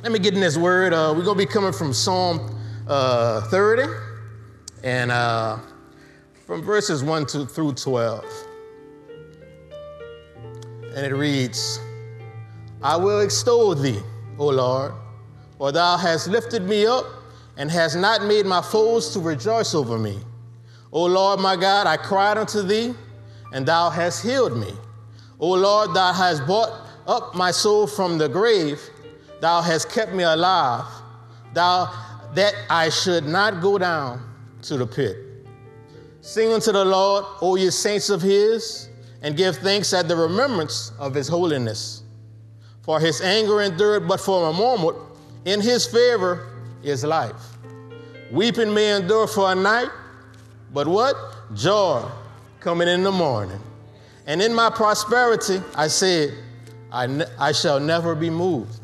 Let me get in this word. We're going to be coming from Psalm 30 and from verses 1 through 12. And it reads, I will extol thee, O Lord, for thou hast lifted me up and hast not made my foes to rejoice over me. O Lord, my God, I cried unto thee, and thou hast healed me. O Lord, thou hast brought up my soul from the grave. Thou hast kept me alive, thou that I should not go down to the pit. Sing unto the Lord, O ye saints of his, and give thanks at the remembrance of his holiness. For his anger endured but for a moment, in his favor is life. Weeping may endure for a night, but what? Joy coming in the morning. And in my prosperity, I said, I shall never be moved.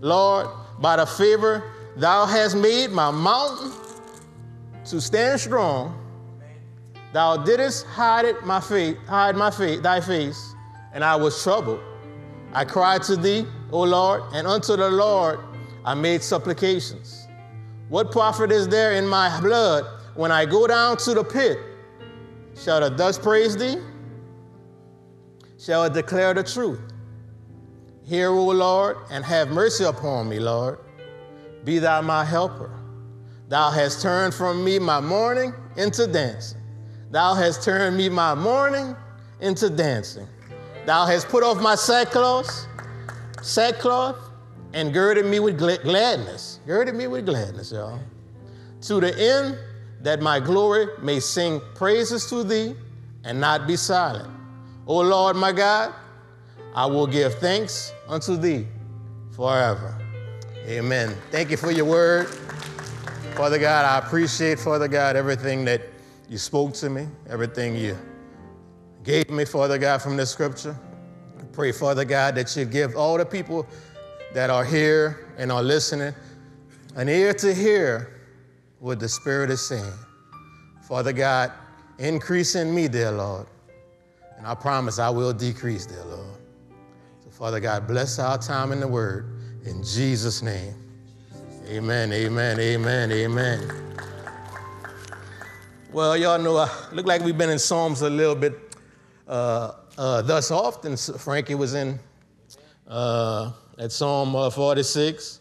Lord, by the favor thou hast made my mountain to stand strong. Thou didst hide thy face, and I was troubled. I cried to thee, O Lord, and unto the Lord I made supplications. What profit is there in my blood when I go down to the pit? Shall the dust praise thee? Shall it declare the truth? Hear, O Lord, and have mercy upon me, Lord. Be thou my helper. Thou hast turned from me my mourning into dancing. Thou hast turned me my mourning into dancing. Thou hast put off my sackcloth, and girded me with gladness. Girded me with gladness, y'all. To the end that my glory may sing praises to thee and not be silent. O Lord, my God, I will give thanks unto thee forever. Amen. Thank you for your word. Father God, I appreciate, Father God, everything that you spoke to me, everything you gave me, Father God, from this scripture. I pray, Father God, that you give all the people that are here and are listening an ear to hear what the Spirit is saying. Father God, increase in me, dear Lord, and I promise I will decrease, dear Lord. Father God, bless our time in the Word. In Jesus' name, amen, amen, amen, amen. Well, y'all know, I look like we've been in Psalms a little bit thus often. Frankie was in at Psalm 46,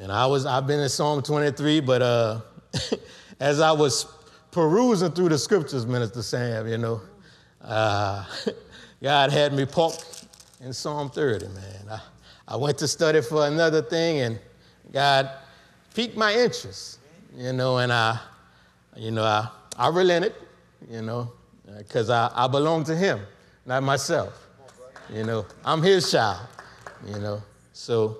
and I've been in Psalm 23, but as I was perusing through the scriptures, Minister Sam, you know, God had me parked in Psalm 30, man. I went to study for another thing, and God piqued my interest, you know, and I relented, you know, because I belong to him, not myself. You know, I'm his child, you know. So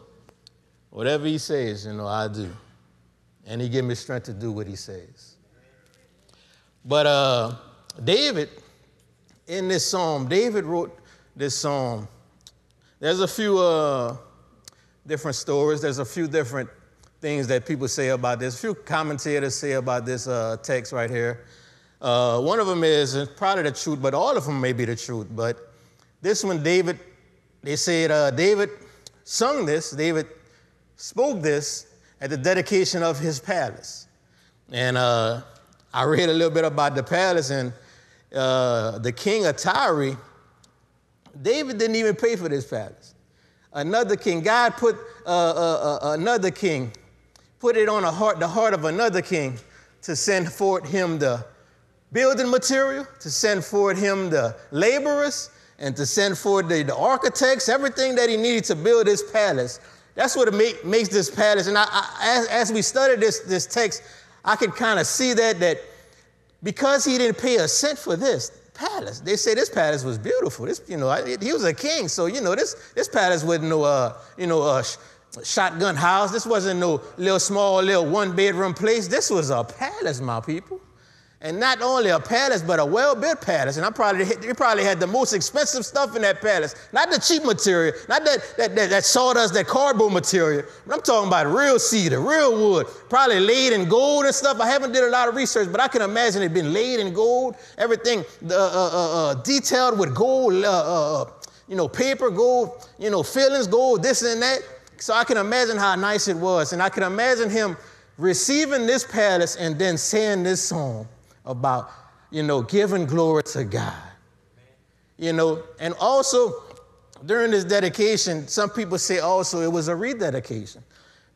whatever he says, you know, I do. And he gave me strength to do what he says. But David, in this psalm, David wrote this psalm. There's a few different stories. There's a few different things that people say about this. A few commentators say about this text right here. One of them is probably the truth, but all of them may be the truth. But this one, David, they said David sung this. David spoke this at the dedication of his palace. And I read a little bit about the palace, and the king of Tyre, David didn't even pay for this palace. Another king, God put another king, put it on the heart of another king to send forward him the building material, to send forward him the laborers, and to send forward the architects, everything that he needed to build this palace. That's what makes this palace. And as we studied this text, I could kind of see that because he didn't pay a cent for this palace. They say this palace was beautiful. This, you know, he was a king, so you know this palace wasn't no, shotgun house. This wasn't no little one bedroom place. This was a palace, my people, and not only a palace, but a well built palace. And they probably had the most expensive stuff in that palace, not the cheap material, not that sawdust, that cardboard material. But I'm talking about real cedar, real wood, probably laid in gold and stuff. I haven't did a lot of research, but I can imagine it being laid in gold. Everything detailed with gold, paper gold, fillings gold, this and that. So I can imagine how nice it was. And I can imagine him receiving this palace and then saying this song about, you know, giving glory to God. You know, and also during this dedication, some people say also it was a rededication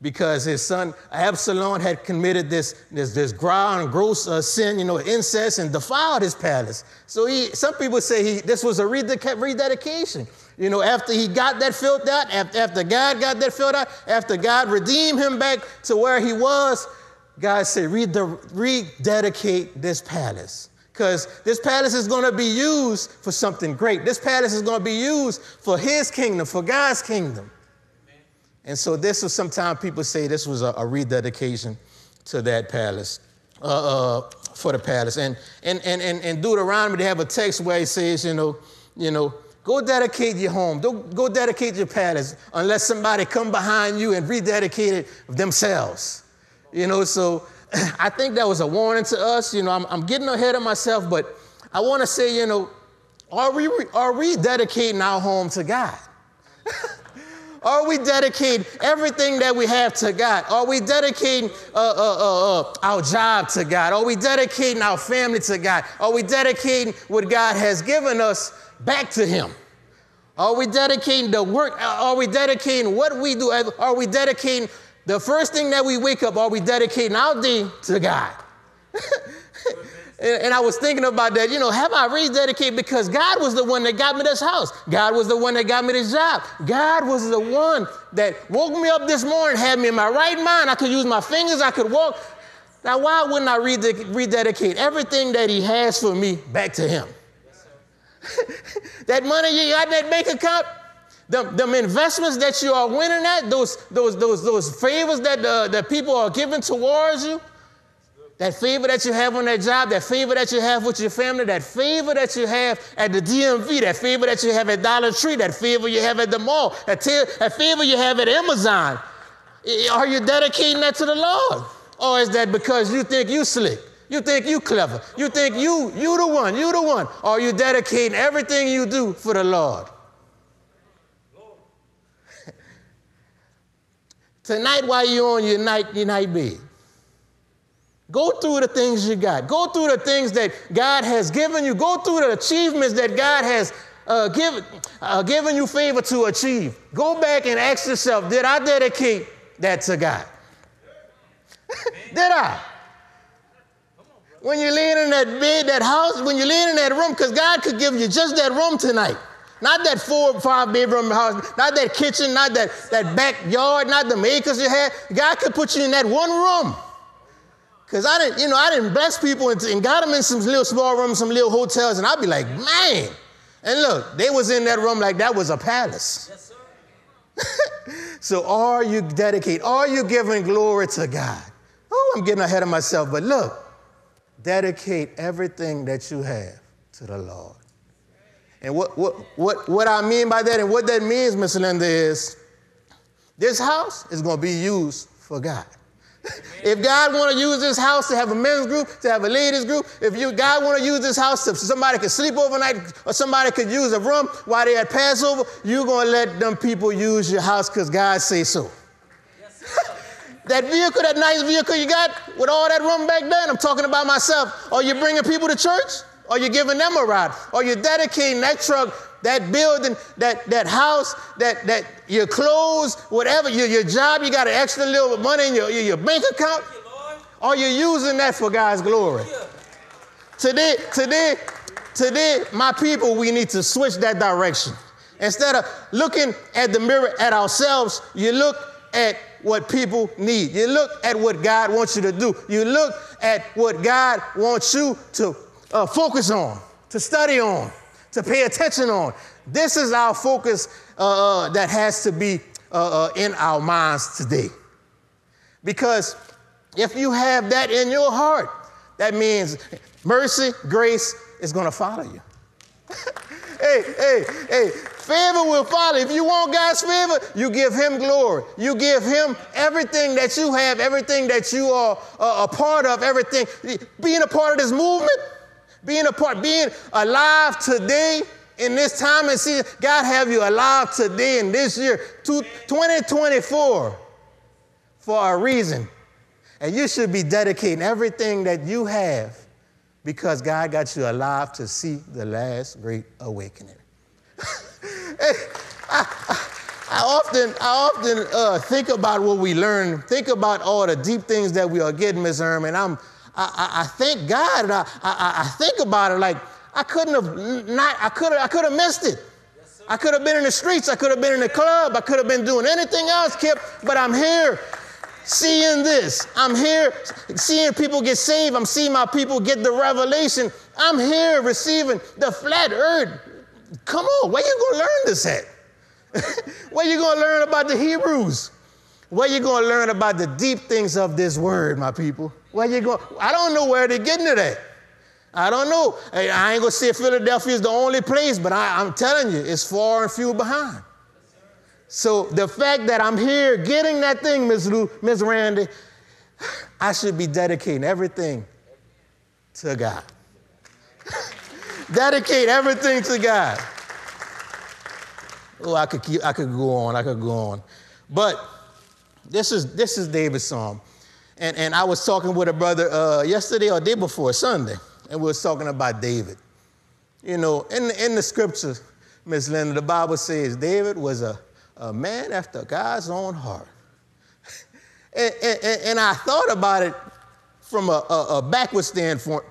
because his son Absalom had committed this gross sin, you know, incest, and defiled his palace. So some people say this was a rededication. You know, after he got that filled out, after God got that filled out, after God redeemed him back to where he was, God said, rededicate this palace. Because this palace is going to be used for something great. This palace is going to be used for his kingdom, for God's kingdom. Amen. And so this was, sometimes people say this was a rededication to that palace, for the palace. And in Deuteronomy, they have a text where it says, you know, go dedicate your home. Don't go dedicate your palace unless somebody come behind you and rededicate it themselves. You know, so I think that was a warning to us. You know, I'm getting ahead of myself, but I want to say, you know, are we dedicating our home to God? Are we dedicating everything that we have to God? Are we dedicating our job to God? Are we dedicating our family to God? Are we dedicating what God has given us back to him? Are we dedicating the work? Are we dedicating what we do? Are we dedicating the first thing that we wake up? Are we dedicating our day to God? And I was thinking about that, you know, have I rededicated? Because God was the one that got me this house. God was the one that got me this job. God was the one that woke me up this morning, had me in my right mind. I could use my fingers. I could walk. Now, why wouldn't I rededicate everything that he has for me back to him? That money you got in that bank account, them investments that you are winning at, those favors that the people are giving towards you, that favor that you have on that job, that favor that you have with your family, that favor that you have at the DMV, that favor that you have at Dollar Tree, that favor you have at the mall, that favor you have at Amazon. Are you dedicating that to the Lord? Or is that because you think you slick? You think you clever. You think you the one, you the one. Are you dedicating everything you do for the Lord? Tonight, while you're on your night bed, go through the things you got. Go through the things that God has given you. Go through the achievements that God has given you favor to achieve. Go back and ask yourself, did I dedicate that to God? Did I? When you laying in that bed, that house, when you laying in that room, because God could give you just that room tonight. Not that 4 or 5 bedroom house, not that kitchen, not that backyard, not the acres you had. God could put you in that one room. Because I didn't bless people and got them in some little small rooms, some little hotels, and I'd be like, man. And look, they was in that room like that was a palace. Yes, sir. So are you dedicated? Are you giving glory to God? Oh, I'm getting ahead of myself, but look. Dedicate everything that you have to the Lord. And what I mean by that and what that means, Miss Linda, is this house is going to be used for God. If God want to use this house to have a men's group, to have a ladies group, God want to use this house so somebody could sleep overnight or somebody could use a room while they at Passover, you're going to let them people use your house because God say so. That vehicle, that nice vehicle you got with all that room back there, and I'm talking about myself, are you bringing people to church? Are you giving them a ride? Are you dedicating that truck, that building, that house, that your clothes, whatever, your job, you got an extra little money in your bank account? Are you using that for God's glory? Today, my people, we need to switch that direction. Instead of looking at the mirror at ourselves, you look at what people need. You look at what God wants you to do. You look at what God wants you to focus on, to study on, to pay attention on. This is our focus that has to be in our minds today. Because if you have that in your heart, that means mercy, grace is going to follow you. Hey. Favor will follow. If you want God's favor, you give him glory. You give him everything that you have, everything that you are a part of, everything. Being a part of this movement, being alive today in this time and season, God have you alive today and this year, 2024, for a reason. And you should be dedicating everything that you have because God got you alive to see the last great awakening. I often think about what we learn, think about all the deep things that we are getting, Ms. Irm, and I thank God, and I think about it like I could have missed it. Yes, I could have been in the streets, I could have been in the club, I could have been doing anything else, Kip, but I'm here seeing this. I'm here seeing people get saved. I'm seeing my people get the revelation. I'm here receiving the flat earth. Come on, where you gonna learn this at? Where you gonna learn about the Hebrews? Where you gonna learn about the deep things of this word, my people? Where you going? I don't know where they're getting it at. I don't know. I ain't gonna say Philadelphia is the only place, but I'm telling you, it's far and few behind. So the fact that I'm here getting that thing, Ms. Lou, Ms. Randy, I should be dedicating everything to God. Dedicate everything to God. Oh, I could go on. But this is David's psalm. And I was talking with a brother yesterday or day before, Sunday, and we was talking about David. You know, in the scriptures, Ms. Linda, the Bible says David was a man after God's own heart. and I thought about it from a backward standpoint,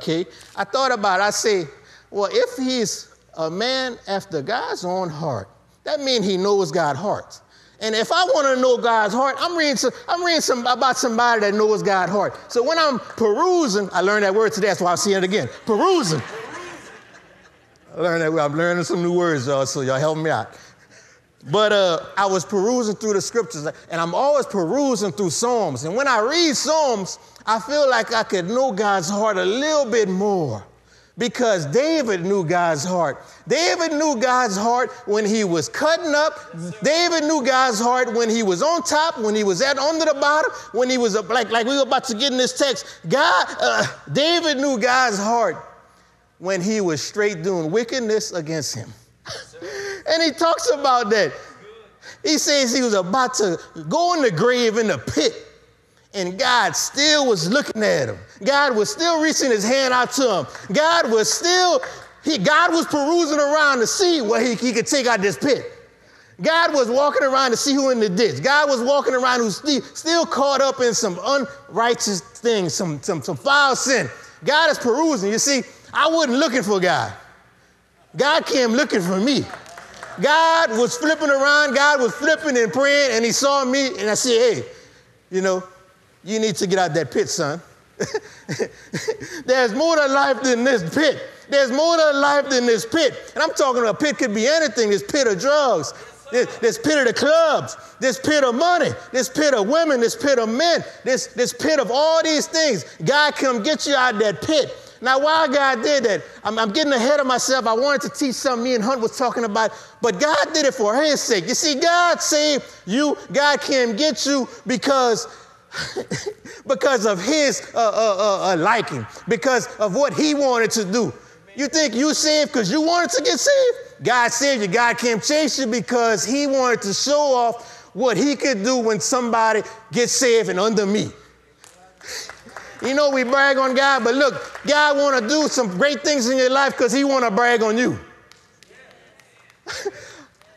Kay. I thought about it. I say, well, if he's a man after God's own heart, that means he knows God's heart. And if I want to know God's heart, I'm reading about somebody that knows God's heart. So when I'm perusing, I learned that word today, that's why I'm seeing it again. Perusing. I learned that word. I'm learning some new words, y'all, so y'all help me out. But I was perusing through the scriptures, and I'm always perusing through Psalms. And when I read Psalms, I feel like I could know God's heart a little bit more. Because David knew God's heart. David knew God's heart when he was cutting up. Yes, David knew God's heart when he was on top, when he was at under the bottom, when he was like we were about to get in this text. David knew God's heart when he was straight doing wickedness against him. Yes, and he talks about that. He says he was about to go in the grave in the pit. And God still was looking at him. God was still reaching his hand out to him. God was perusing around to see where he could take out this pit. God was walking around to see who in the ditch. God was walking around who's still caught up in some unrighteous things, some foul sin. God is perusing. You see, I wasn't looking for God. God came looking for me. God was flipping around. God was flipping and praying, and he saw me, and I said, hey, you know, you need to get out that pit, son. There's more to life than this pit. There's more to life than this pit. And I'm talking, a pit could be anything. This pit of drugs, this pit of the clubs, this pit of money, this pit of women, this pit of men, this pit of all these things. God come get you out of that pit. Now, why God did that, I'm getting ahead of myself. I wanted to teach something me and Hunt was talking about, but God did it for his sake. You see, God saved you. God can get you because of his liking, because of what he wanted to do. You think you saved because you wanted to get saved? God saved you. God came chase you because he wanted to show off what he could do when somebody gets saved and under me. You know, we brag on God, but look, God want to do some great things in your life because he want to brag on you.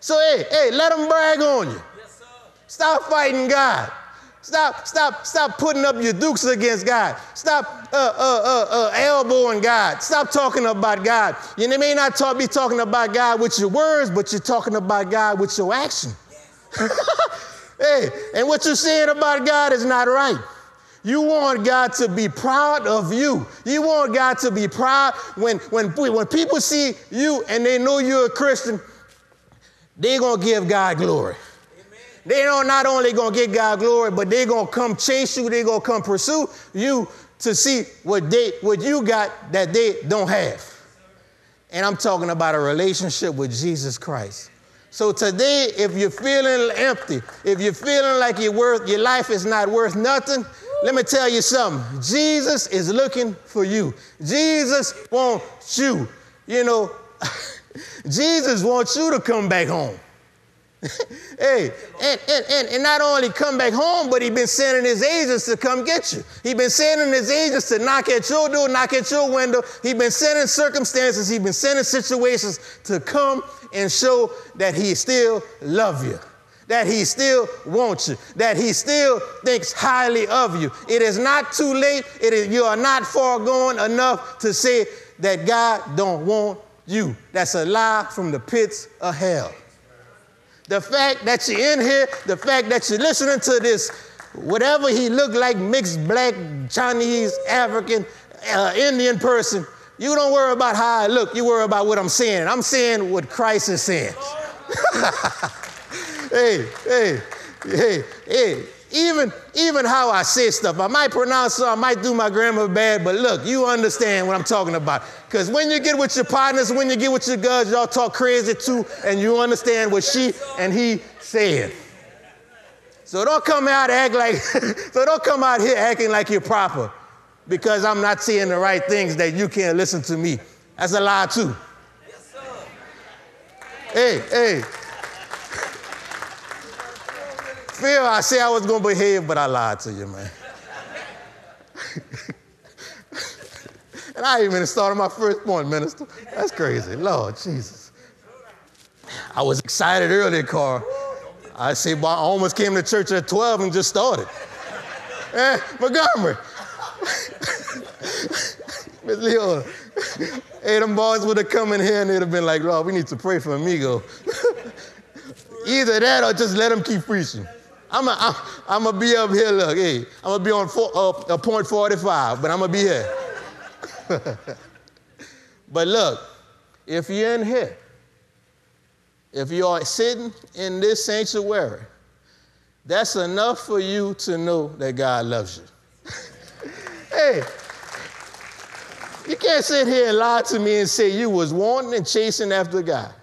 So, hey, let him brag on you. Yes, sir. Stop fighting God. Stop putting up your dukes against God. Stop elbowing God. Stop talking about God. You may not be talking about God with your words, but you're talking about God with your action. Hey, and what you're saying about God is not right. You want God to be proud of you. You want God to be proud when people see you and they know you're a Christian, they're going to give God glory. They are not only going to get God glory, but they're going to come chase you. They're going to come pursue you to see what you got that they don't have. And I'm talking about a relationship with Jesus Christ. So today, if you're feeling empty, if you're feeling like your life is not worth nothing, let me tell you something. Jesus is looking for you. Jesus wants you. You know, Jesus wants you to come back home. Hey, and not only come back home, but he's been sending his agents to come get you. He's been sending his agents to knock at your door, knock at your window. He's been sending circumstances. He's been sending situations to come and show that he still loves you, that he still wants you, that he still thinks highly of you. It is not too late. You are not far gone enough to say that God don't want you. That's a lie from the pits of hell. The fact that you're in here, the fact that you're listening to this, whatever he look like, mixed black, Chinese, African, Indian person, you don't worry about how I look. You worry about what I'm saying. I'm saying what Christ is saying. Hey. Even how I say stuff, I might pronounce something, I might do my grammar bad, but look, you understand what I'm talking about. Because when you get with your partners, when you get with your girls, y'all talk crazy too, and you understand what she and he saying. So don't come out here acting like you're proper, because I'm not saying the right things that you can't listen to me. That's a lie too. Yes, sir. Hey. Phil, I said I was going to behave, but I lied to you, man. And I ain't even started my first point, minister. That's crazy. Lord Jesus. I was excited earlier, Carl. I say, boy, I almost came to church at 12 and just started. Montgomery. Miss Leona. Hey, them boys would have come in here and they'd have been like, Rob, we need to pray for Amigo. Either that or just let them keep preaching. I'm going to be up here, look, hey, I'm going to be on .45, but I'm going to be here. But look, if you're in here, if you are sitting in this sanctuary, that's enough for you to know that God loves you. Hey, you can't sit here and lie to me and say you was wanting and chasing after God.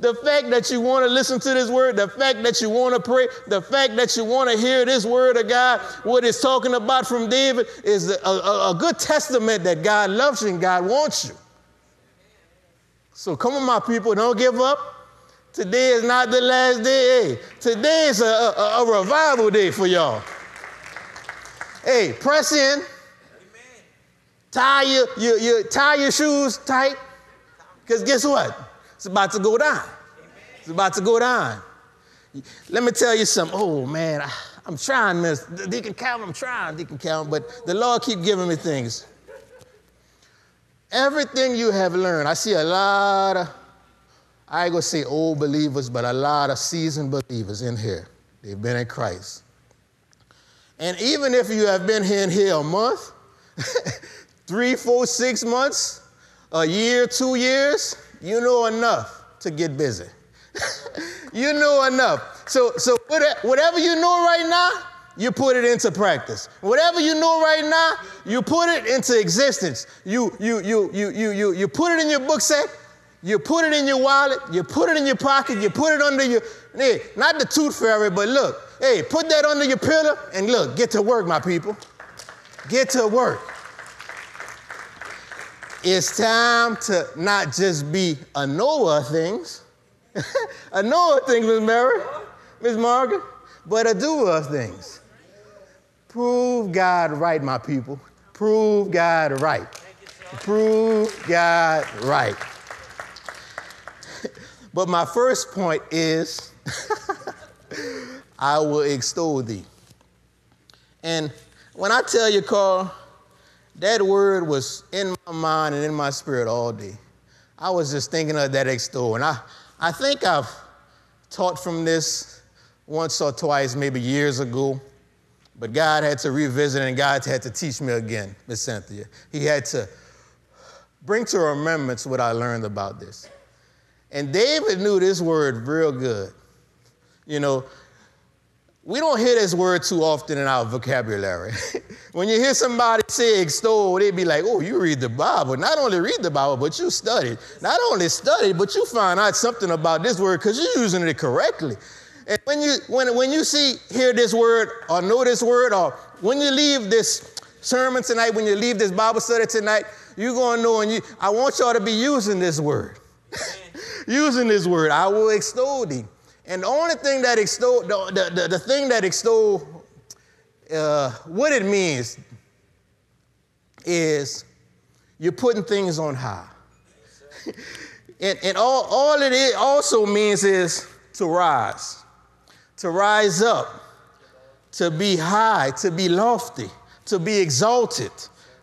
The fact that you want to listen to this word, the fact that you want to pray, the fact that you want to hear this word of God, what it's talking about from David is a good testament that God loves you and God wants you. So come on, my people, don't give up. Today is not the last day. Hey, today is a revival day for y'all. Hey, press in. Tie your shoes tight, because guess what? It's about to go down. It's about to go down. Let me tell you something. Oh, man, I'm trying, Mr. Deacon Calvin. I'm trying, Deacon Calvin, but the Lord keep giving me things. Everything you have learned, I see a lot of, I ain't going to say old believers, but a lot of seasoned believers in here. They've been in Christ. And even if you have been in here a month, 3, 4, 6 months, a year, 2 years, you know enough to get busy. You know enough. So whatever you know right now, you put it into practice. Whatever you know right now, you put it into existence. You put it in your book sack. You put it in your wallet. You put it in your pocket. You put it under your, hey, not the tooth fairy, but look, hey, put that under your pillow and look, get to work, my people. Get to work. It's time to not just be a knower of things, a knower of things, Ms. Mary, Ms. Margaret, but a doer of things. Prove God right, my people. Prove God right. Prove God right. But my first point is, I will extol thee. And when I tell you, Carl, that word was in my mind and in my spirit all day. I was just thinking of that extol. And I think I've taught from this once or twice, maybe years ago. But God had to revisit and God had to teach me again, Miss Cynthia. He had to bring to remembrance what I learned about this. And David knew this word real good. You know, we don't hear this word too often in our vocabulary. When you hear somebody say extol, they be like, oh, you read the Bible. Not only read the Bible, but you studied. Not only studied, but you find out something about this word because you're using it correctly. And when you hear this word or know this word, or when you leave this sermon tonight, when you leave this Bible study tonight, you're going to know, I want y'all to be using this word. Using this word, I will extol thee. And the only thing that extol, the thing that extol, what it means is you're putting things on high. And all it also means is to rise up, to be high, to be lofty, to be exalted,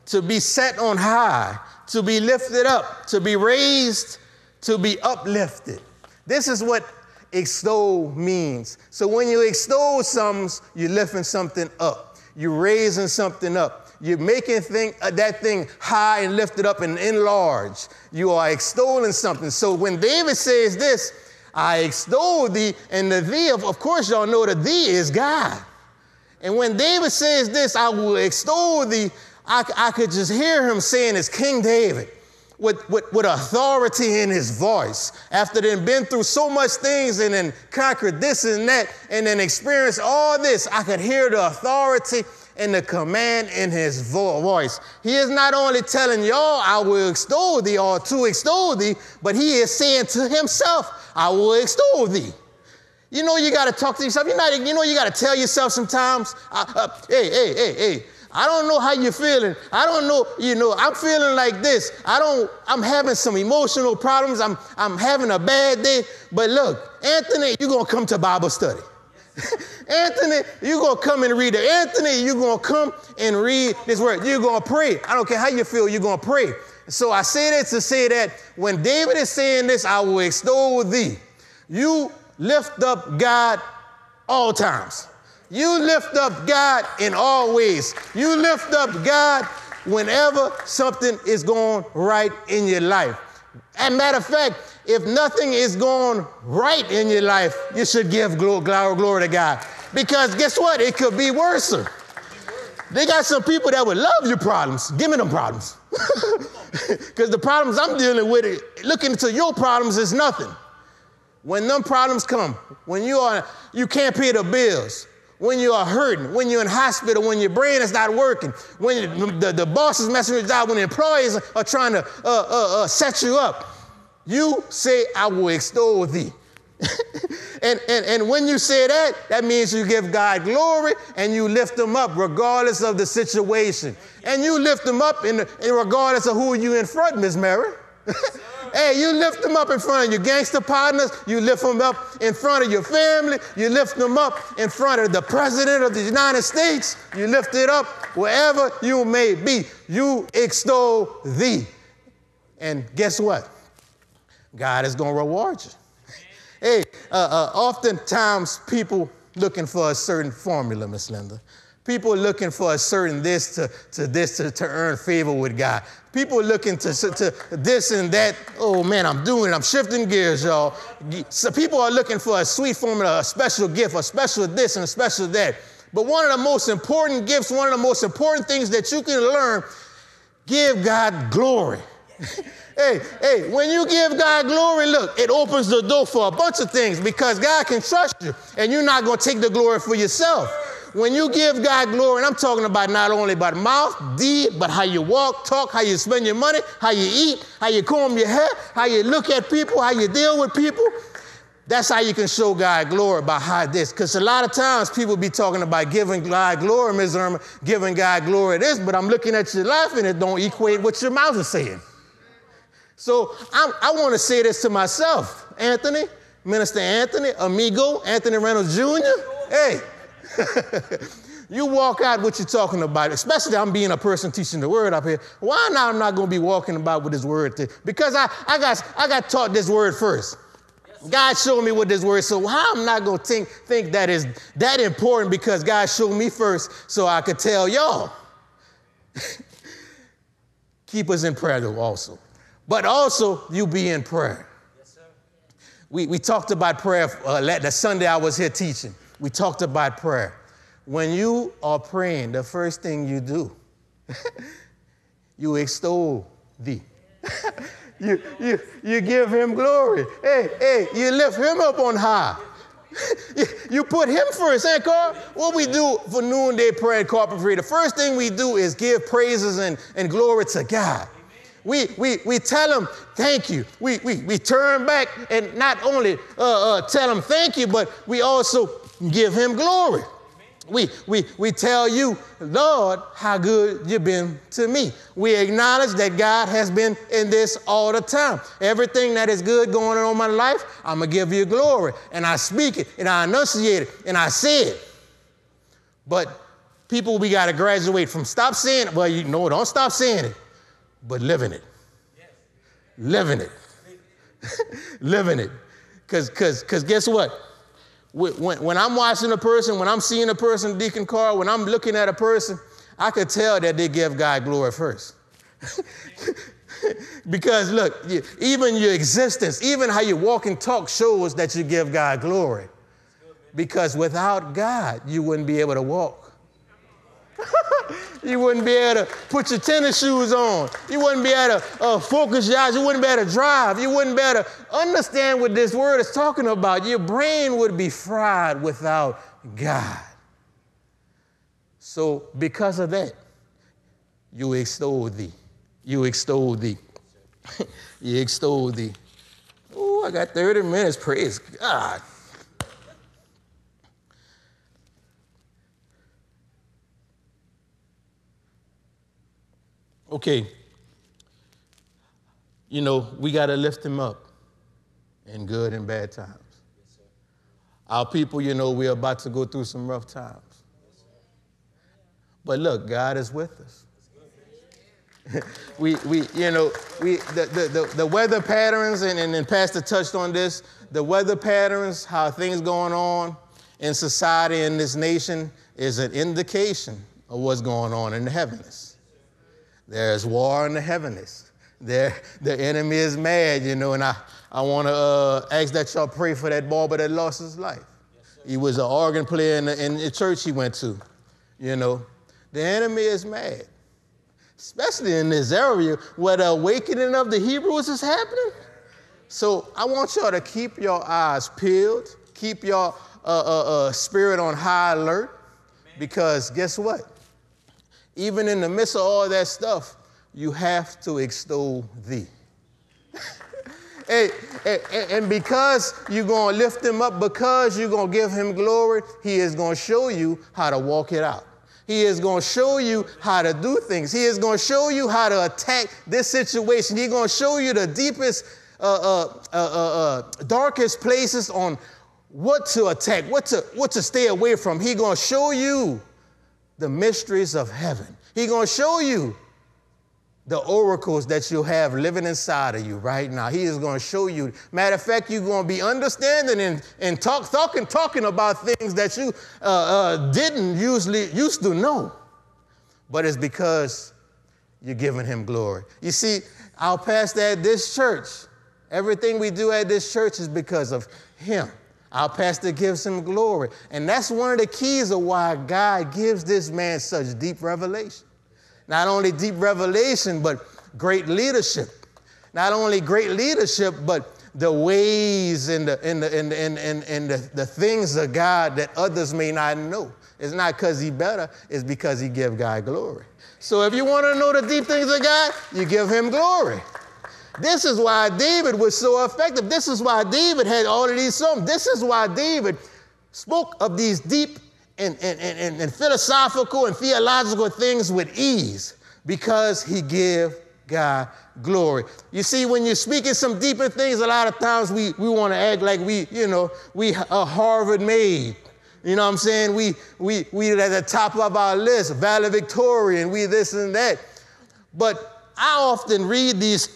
to be set on high, to be lifted up, to be raised, to be uplifted. This is what extol means. So when you extol something, you're lifting something up. You're raising something up. You're making that thing high and lifted up and enlarged. You are extolling something. So when David says this, I extol thee, and the thee, of course y'all know the thee is God. And when David says this, I will extol thee, I could just hear him saying it's King David with authority in his voice. After they've been through so much things and then conquered this and that and then experienced all this, I could hear the authority and the command in his voice. He is not only telling y'all, I will extol thee or to extol thee, but he is saying to himself, I will extol thee. You know, you got to talk to yourself. You know, you got to tell yourself sometimes, hey, I don't know how you're feeling. I don't know, you know, I'm feeling like this. I'm having some emotional problems. I'm having a bad day. But look, Anthony, you're going to come to Bible study. Anthony, you're going to come and read it. Anthony, you're going to come and read this word. You're going to pray. I don't care how you feel, you're going to pray. So I say that to say that when David is saying this, I will extol thee. You lift up God all times. You lift up God in all ways. You lift up God whenever something is going right in your life. As a matter of fact, if nothing is going right in your life, you should give glory to God. Because guess what? It could be worse. They got some people that would love your problems. Give me them problems. Because the problems I'm dealing with, looking into your problems is nothing. When them problems come, when you can't pay the bills, when you are hurting, when you're in hospital, when your brain is not working, when the boss is messing with your job, when the employees are trying to set you up, you say, I will extol thee. and when you say that, that means you give God glory and you lift him up regardless of the situation. And you lift him up in regardless of who you in front, Miss Mary. Hey, you lift them up in front of your gangster partners. You lift them up in front of your family. You lift them up in front of the president of the United States. You lift it up wherever you may be. You extol thee. And guess what? God is going to reward you. Hey, oftentimes people looking for a certain formula, Miss Linda. People are looking for a certain this to earn favor with God. People are looking to this and that. Oh, man, I'm doing it. I'm shifting gears, y'all. So people are looking for a sweet formula, a special gift, a special this and a special that. But one of the most important gifts, one of the most important things that you can learn, give God glory. Hey, when you give God glory, look, it opens the door for a bunch of things because God can trust you and you're not going to take the glory for yourself. When you give God glory, and I'm talking about not only about mouth, deed, but how you walk, talk, how you spend your money, how you eat, how you comb your hair, how you look at people, how you deal with people. That's how you can show God glory by how this. Because a lot of times people be talking about giving God glory, Ms. Irma, giving God glory this, but I'm looking at your life and it don't equate what your mouth is saying. So I want to say this to myself, Anthony, Minister Anthony, amigo, Anthony Reynolds Jr., hey. You walk out what you're talking about, especially I'm being a person teaching the word up here. Why not I'm not going to be walking about with this word? Because I got taught this word first. Yes. God showed me what this word is. So how I'm not going to think that is that important because God showed me first so I could tell y'all. Keep us in prayer though also. But also you be in prayer. Yes, sir. We talked about prayer that Sunday I was here teaching. We talked about prayer. When you are praying, the first thing you do, you extol thee. you give him glory. Hey, you lift him up on high. You put him first, hey, Carl? What we do for noonday prayer at Carpentry, the first thing we do is give praises and glory to God. We tell them thank you. We turn back and not only tell him thank you, but we also give him glory. We tell you, Lord, how good you've been to me. We acknowledge that God has been in this all the time. Everything that is good going on in my life, I'm going to give you glory. And I speak it, and I enunciate it, and I say it. But people, we got to graduate from stop saying it. Well, you know, don't stop saying it, but living it. Yes. Living it. Living it. Because guess what? When I'm watching a person, when I'm seeing a person, Deacon Carl, when I'm looking at a person, I could tell that they give God glory first. Because look, even your existence, even how you walk and talk shows that you give God glory. Because without God, you wouldn't be able to walk. You wouldn't be able to put your tennis shoes on. You wouldn't be able to focus your eyes. You wouldn't be able to drive. You wouldn't be able to understand what this word is talking about. Your brain would be fried without God. So because of that, you extol thee. You extol thee. You extol thee. Oh, I got 30 minutes. Praise God. Okay, you know, we got to lift him up in good and bad times. Yes, our people, you know, we're about to go through some rough times. Yes, but look, God is with us. The weather patterns, and Pastor touched on this, the weather patterns, how things going on in society, in this nation, is an indication of what's going on in the heavens. There's war in the heavens. The enemy is mad, you know, and I want to ask that y'all pray for that barber that lost his life. Yes, he was an organ player in the church he went to, you know. The enemy is mad, especially in this area where the awakening of the Hebrews is happening. So I want y'all to keep your eyes peeled, keep your spirit on high alert, because guess what? Even in the midst of all that stuff, you have to extol thee. and because you're going to lift him up, because you're going to give him glory, he is going to show you how to walk it out. He is going to show you how to do things. He is going to show you how to attack this situation. He's going to show you the deepest, darkest places on what to attack, what to stay away from. He's going to show you the mysteries of heaven. He's going to show you the oracles that you have living inside of you right now. He is going to show you. Matter of fact, you're going to be understanding and talking about things that you didn't used to know. But it's because you're giving him glory. You see, our pastor at this church, everything we do at this church is because of him. Our pastor gives him glory. And that's one of the keys of why God gives this man such deep revelation. Not only deep revelation, but great leadership. Not only great leadership, but the ways and the things of God that others may not know. It's not because he better, it's because he give God glory. So if you want to know the deep things of God, you give him glory. This is why David was so effective. This is why David had all of these songs. This is why David spoke of these deep and philosophical and theological things with ease, because he gave God glory. You see, when you're speaking some deeper things, a lot of times we want to act like we are Harvard made. You know what I'm saying? We're at the top of our list, valedictorian, we this and that. But I often read this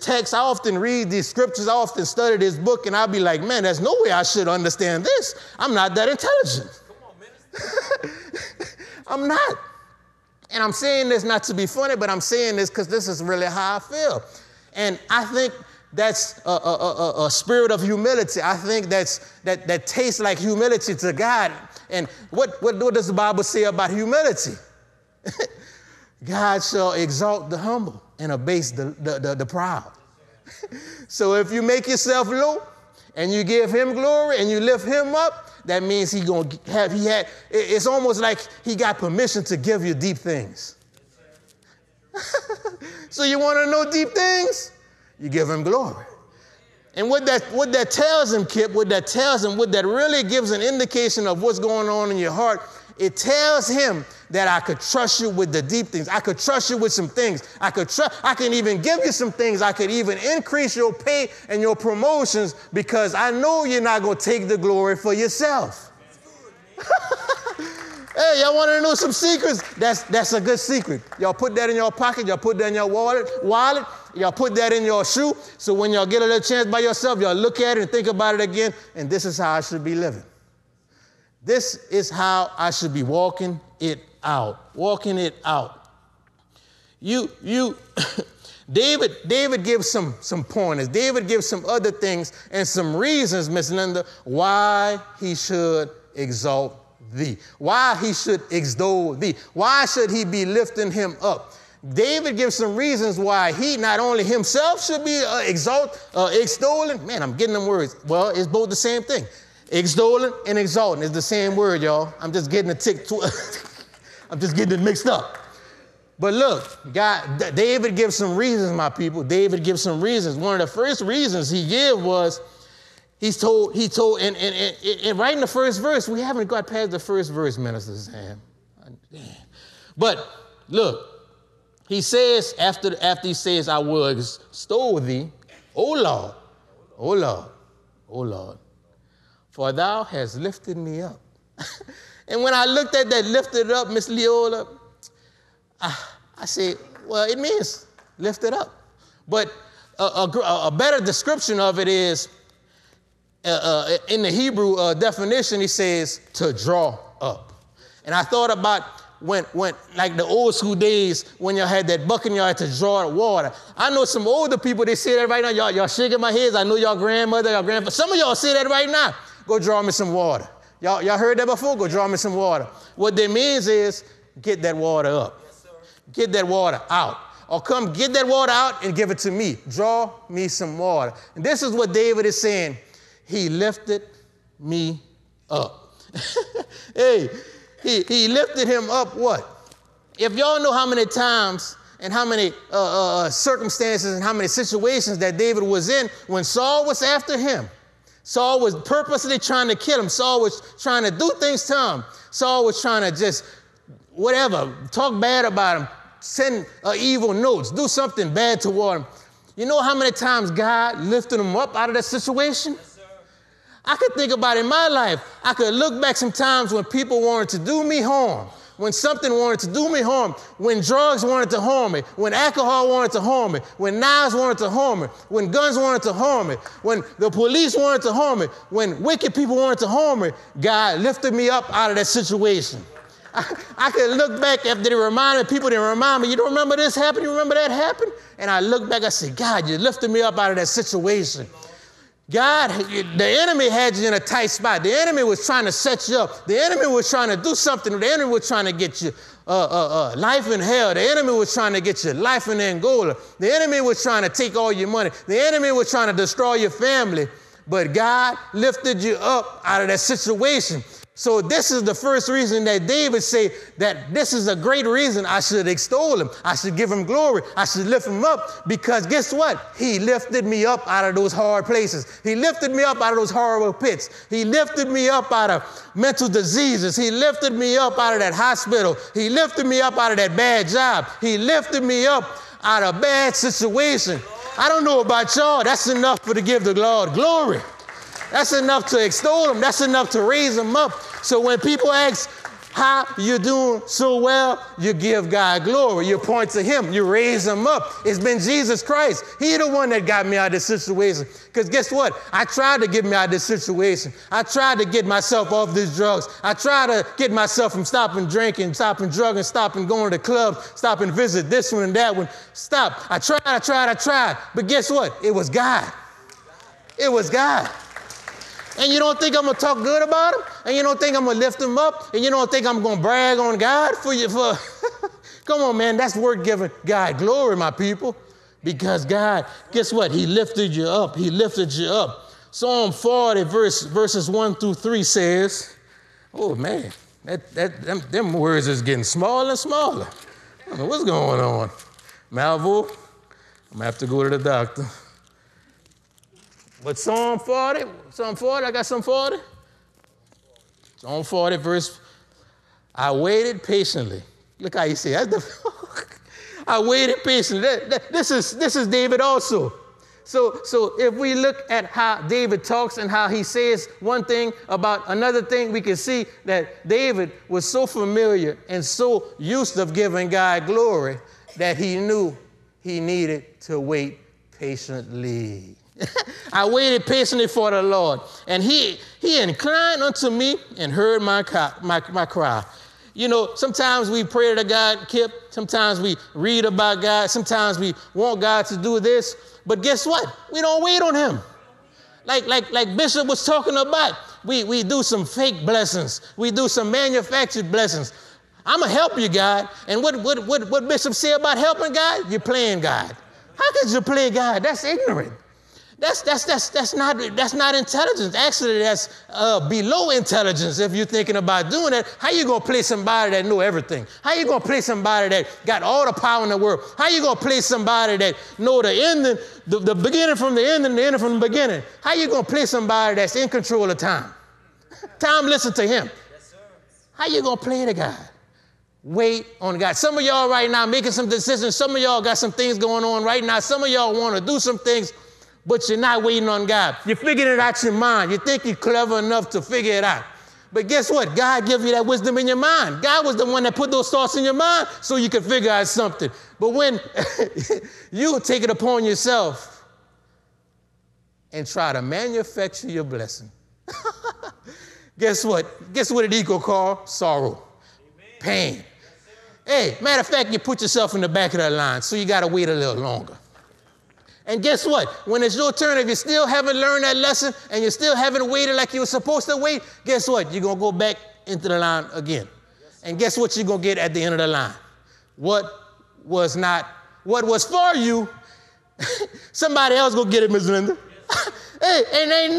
text, I often read these scriptures, I often study this book, and I'll be like, man, there's no way I should understand this. I'm not that intelligent. Come on, minister. I'm not. And I'm saying this not to be funny, but I'm saying this because this is really how I feel. And I think that's a spirit of humility. I think that tastes like humility to God. And what does the Bible say about humility? God shall exalt the humble and abase the proud. So if you make yourself low and you give him glory and you lift him up, that means it's almost like he got permission to give you deep things. So you want to know deep things? You give him glory. And what that tells him, Kip, what that tells him, what that really gives an indication of what's going on in your heart, it tells him that I could trust you with the deep things. I could trust you with some things. I can even give you some things. I could even increase your pay and your promotions because I know you're not going to take the glory for yourself. Hey, y'all want to know some secrets? That's a good secret. Y'all put that in your pocket. Y'all put that in your wallet. Y'all put that in your shoe. So when y'all get a little chance by yourself, y'all look at it and think about it again. And this is how I should be living. This is how I should be walking it out. Walking it out. David gives some pointers. David gives some other things and some reasons, Miss Linda, why he should exalt thee. Why he should extol thee. Why should he be lifting him up? David gives some reasons why he not only himself should be extolling. Man, I'm getting them words. Well, it's both the same thing. Extolling and exalting is the same word, y'all. I'm just getting I'm just getting it mixed up. But look, David gives some reasons, my people. David gives some reasons. One of the first reasons he gave was he told, and right in the first verse, we haven't got past the first verse, Minister Sam. But look, he says, after he says, I will extol thee, O Lord, O Lord, O Lord, for thou hast lifted me up. And when I looked at that lifted up, Miss Leola, I said, well, it means lifted up. But a better description of it is, in the Hebrew definition, he says to draw up. And I thought about when like the old school days when y'all had that bucket and y'all had to draw water. I know some older people, they say that right now. Y'all shaking my heads. I know y'all grandmother, y'all grandfather. Some of y'all say that right now. Go draw me some water. Y'all heard that before? Go draw me some water. What that means is get that water up. Yes, sir. Get that water out. Or come get that water out and give it to me. Draw me some water. And this is what David is saying. He lifted me up. Hey, he lifted him up what? If y'all know how many times and how many circumstances and how many situations that David was in when Saul was after him. Saul was purposely trying to kill him. Saul was trying to do things to him. Saul was trying to just, whatever, talk bad about him, send evil notes, do something bad toward him. You know how many times God lifted him up out of that situation? Yes, sir. I could think about in my life. I could look back sometimes when people wanted to do me harm, when something wanted to do me harm, when drugs wanted to harm me, when alcohol wanted to harm me, when knives wanted to harm me, when guns wanted to harm me, when the police wanted to harm me, when wicked people wanted to harm me, God lifted me up out of that situation. I could look back after they reminded people, they remind me, you don't remember this happened, you remember that happened? And I look back, I say, God, you lifted me up out of that situation. God, the enemy had you in a tight spot. The enemy was trying to set you up. The enemy was trying to do something. The enemy was trying to get you life in hell. The enemy was trying to get you life in Angola. The enemy was trying to take all your money. The enemy was trying to destroy your family. But God lifted you up out of that situation. So this is the first reason that David said that this is a great reason I should extol him. I should give him glory. I should lift him up because guess what? He lifted me up out of those hard places. He lifted me up out of those horrible pits. He lifted me up out of mental diseases. He lifted me up out of that hospital. He lifted me up out of that bad job. He lifted me up out of a bad situation. I don't know about y'all. That's enough to give the Lord glory. That's enough to extol him. That's enough to raise him up. So when people ask how you're doing so well, you give God glory. You point to him. You raise him up. It's been Jesus Christ. He's the one that got me out of this situation. Because guess what? I tried to get me out of this situation. I tried to get myself off these drugs. I tried to get myself from stopping drinking, stopping drugging, stopping going to clubs, stopping visit this one and that one. Stop. I tried. But guess what? It was God. It was God. And you don't think I'm going to talk good about him? And you don't think I'm going to lift him up? And you don't think I'm going to brag on God for you? Come on, man. That's worth giving God glory, my people. Because God, guess what? He lifted you up. He lifted you up. Psalm 40, verses 1 through 3 says, oh, man, them words is getting smaller and smaller. I don't know what's going on. Malvo, I'm gonna have to go to the doctor. But Psalm 40, I got Psalm 40. Psalm 40, verse, I waited patiently. Look how you say it. I waited patiently. This is David also. So if we look at how David talks and how he says one thing about another thing, we can see that David was so familiar and so used to giving God glory that he knew he needed to wait patiently. I waited patiently for the Lord, and he inclined unto me and heard my cry. You know, sometimes we pray to God, Kip. Sometimes we read about God. Sometimes we want God to do this. But guess what? We don't wait on him. Like Bishop was talking about, we do some fake blessings. We do some manufactured blessings. I'm going to help you, God. And what Bishop said about helping God? You're playing God. How could you play God? That's ignorant. That's not intelligence. Actually, that's below intelligence if you're thinking about doing that. How you going to play somebody that know everything? How you going to play somebody that got all the power in the world? How you going to play somebody that know the ending, the beginning from the end and the ending from the beginning? How you going to play somebody that's in control of time? Time, listen to him. Yes, sir. How you going to play the God? Wait on God. Some of y'all right now making some decisions. Some of y'all got some things going on right now. Some of y'all want to do some things, but you're not waiting on God. You're figuring it out your mind. You think you're clever enough to figure it out. But guess what? God gave you that wisdom in your mind. God was the one that put those thoughts in your mind so you could figure out something. But when you take it upon yourself and try to manufacture your blessing, guess what? Guess what it equals? Call sorrow, pain. Hey, matter of fact, you put yourself in the back of the line, so you got to wait a little longer. And guess what? When it's your turn, if you still haven't learned that lesson and you still haven't waited like you were supposed to wait, guess what? You're going to go back into the line again. And guess what you're going to get at the end of the line? What was for you, somebody else going to get it, Ms. Linda. Hey, and ain't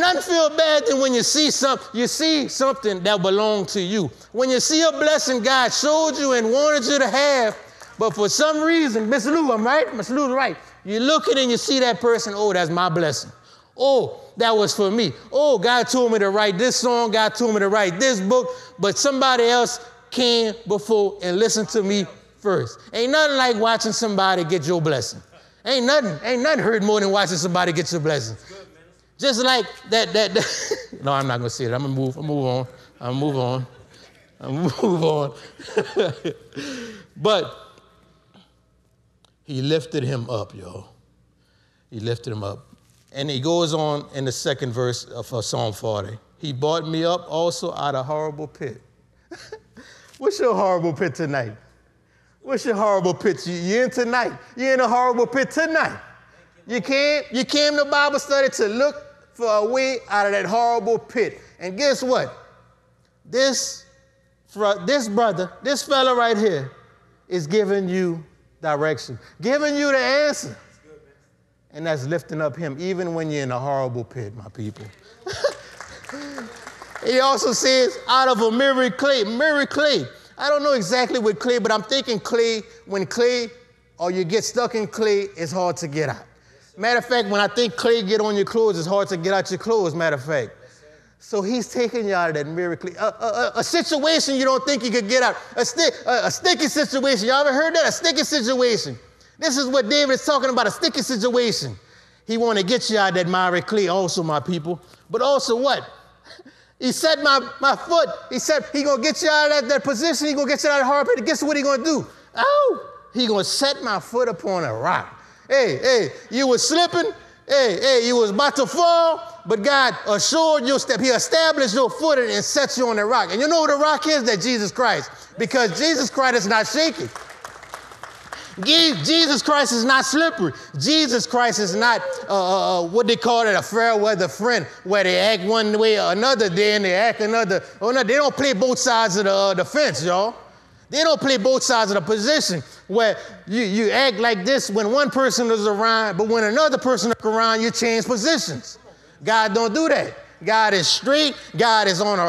nothing feel bad than when you see something that belonged to you. When you see a blessing God showed you and wanted you to have, but for some reason, Ms. Lou, I'm right? Ms. Lou's right. You look at it and you see that person, oh, that's my blessing. Oh, that was for me. Oh, God told me to write this song. God told me to write this book. But somebody else came before and listened to me first. Ain't nothing like watching somebody get your blessing. Ain't nothing hurt more than watching somebody get your blessing. Just like that. No, I'm not going to say that. I'm going to move on. But he lifted him up, y'all. He lifted him up. And he goes on in the second verse of Psalm 40. He brought me up also out of a horrible pit. What's your horrible pit tonight? What's your horrible pit? You're in tonight. You're in a horrible pit tonight. You came to Bible study to look for a way out of that horrible pit. And guess what? This fella right here is giving you direction, giving you the answer. And that's lifting up him, even when you're in a horrible pit, my people. He also says, out of a miry clay. I don't know exactly what clay, but I'm thinking clay. When clay, or you get stuck in clay, it's hard to get out. Matter of fact, when I think clay get on your clothes, it's hard to get out your clothes, matter of fact. So he's taking you out of that miracle. A situation you don't think you could get out. A sticky situation. Y'all ever heard that? A sticky situation. This is what David is talking about, a sticky situation. He want to get you out of that miry clay also, my people. But also what? He set my foot. He said he going to get you out of that position. He going to get you out of the hard pit. Guess what he going to do? Oh, he going to set my foot upon a rock. Hey, you were slipping. Hey, you was about to fall, but God assured your step. He established your foot and set you on the rock. And you know what the rock is? That Jesus Christ. Because Jesus Christ is not shaking. Jesus Christ is not slippery. Jesus Christ is not, what they call it, a fair weather friend, where they act one way or another day and they act another. Oh, no, they don't play both sides of the fence, y'all. They don't play both sides of the position where you act like this when one person is around, but when another person is around, you change positions. God don't do that. God is straight. God is on a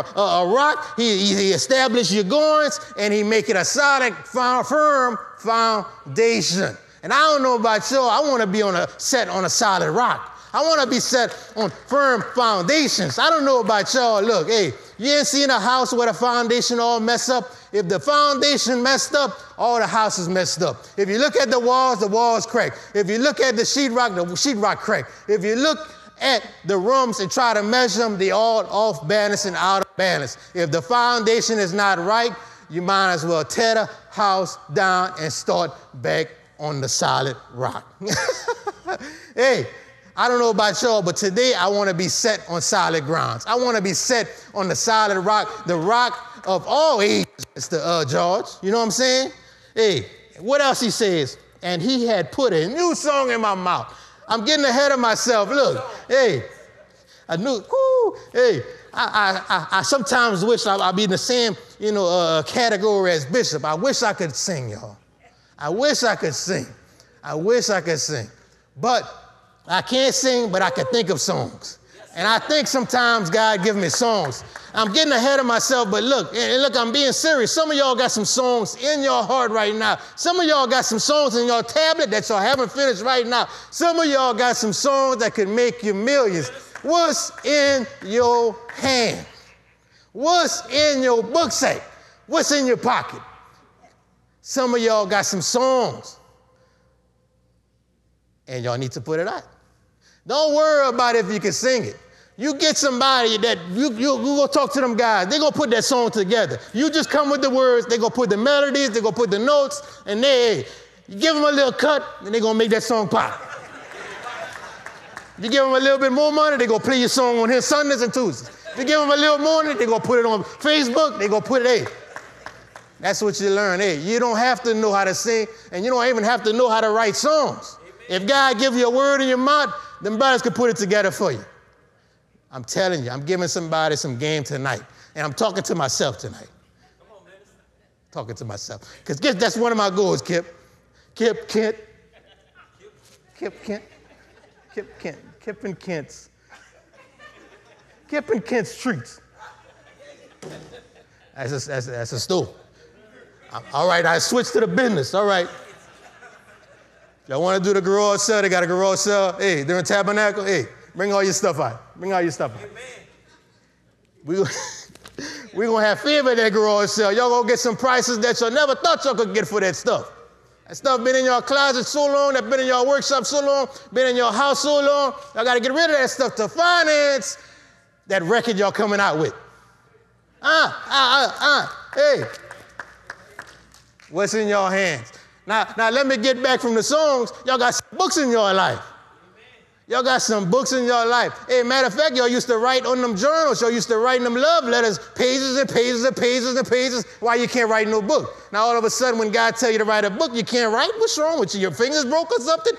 rock. He established your goings, and he make it a solid, firm foundation. And I don't know about you. I want to be set on a solid rock. I want to be set on firm foundations. I don't know about y'all. Look, hey, you ain't seen a house where the foundation all messed up. If the foundation messed up, all the house is messed up. If you look at the walls crack. If you look at the sheetrock crack. If you look at the rooms and try to measure them, they all off balance and out of balance. If the foundation is not right, you might as well tear the house down and start back on the solid rock. Hey, I don't know about y'all, but today I want to be set on solid grounds. I want to be set on the solid rock, the rock of all ages, Mr. George. You know what I'm saying? Hey, what else he says? And he had put a new song in my mouth. I'm getting ahead of myself. Look, hey, I knew, whoo, hey, I sometimes wish I'd be in the same, category as Bishop. I wish I could sing, y'all. I wish I could sing. I wish I could sing. But I can't sing, but I can think of songs. And I think sometimes God gives me songs. I'm getting ahead of myself, but look, I'm being serious. Some of y'all got some songs in your heart right now. Some of y'all got some songs in your tablet that y'all haven't finished right now. Some of y'all got some songs that could make you millions. What's in your hand? What's in your book sack? What's in your pocket? Some of y'all got some songs, and y'all need to put it out. Don't worry about if you can sing it. You get somebody that, you go talk to them guys, they're going to put that song together. You just come with the words, they're going to put the melodies, they're going to put the notes, and you give them a little cut, and they're going to make that song pop. You give them a little bit more money, they're going to play your song on here Sundays and Tuesdays. You give them a little more money, they're going to put it on Facebook, they're going to put it, That's what you learn, You don't have to know how to sing, and you don't even have to know how to write songs. If God gives you a word in your mouth, them brothers can put it together for you. I'm telling you, I'm giving somebody some game tonight. And I'm talking to myself tonight. Come on, man. Talking to myself. Because guess that's one of my goals, Kip and Kent's treats. That's a stool. All right, I switched to the business, all right. Y'all want to do the garage sale? They got a garage sale. Hey, they're in Tabernacle. Hey, bring all your stuff out. Bring all your stuff out. We're going to have favor at that garage sale. Y'all going to get some prices that y'all never thought y'all could get for that stuff. That stuff been in your closet so long, that been in your workshop so long, been in your house so long. Y'all got to get rid of that stuff to finance that record y'all coming out with. Hey. What's in your hands? Now, let me get back from the songs. Y'all got some books in your life. Y'all got some books in your life. Hey, matter of fact, y'all used to write on them journals. Y'all used to write in them love letters, pages and pages and pages and pages. Why you can't write no book? Now, all of a sudden, when God tell you to write a book, you can't write? What's wrong with you? Your fingers broke or something?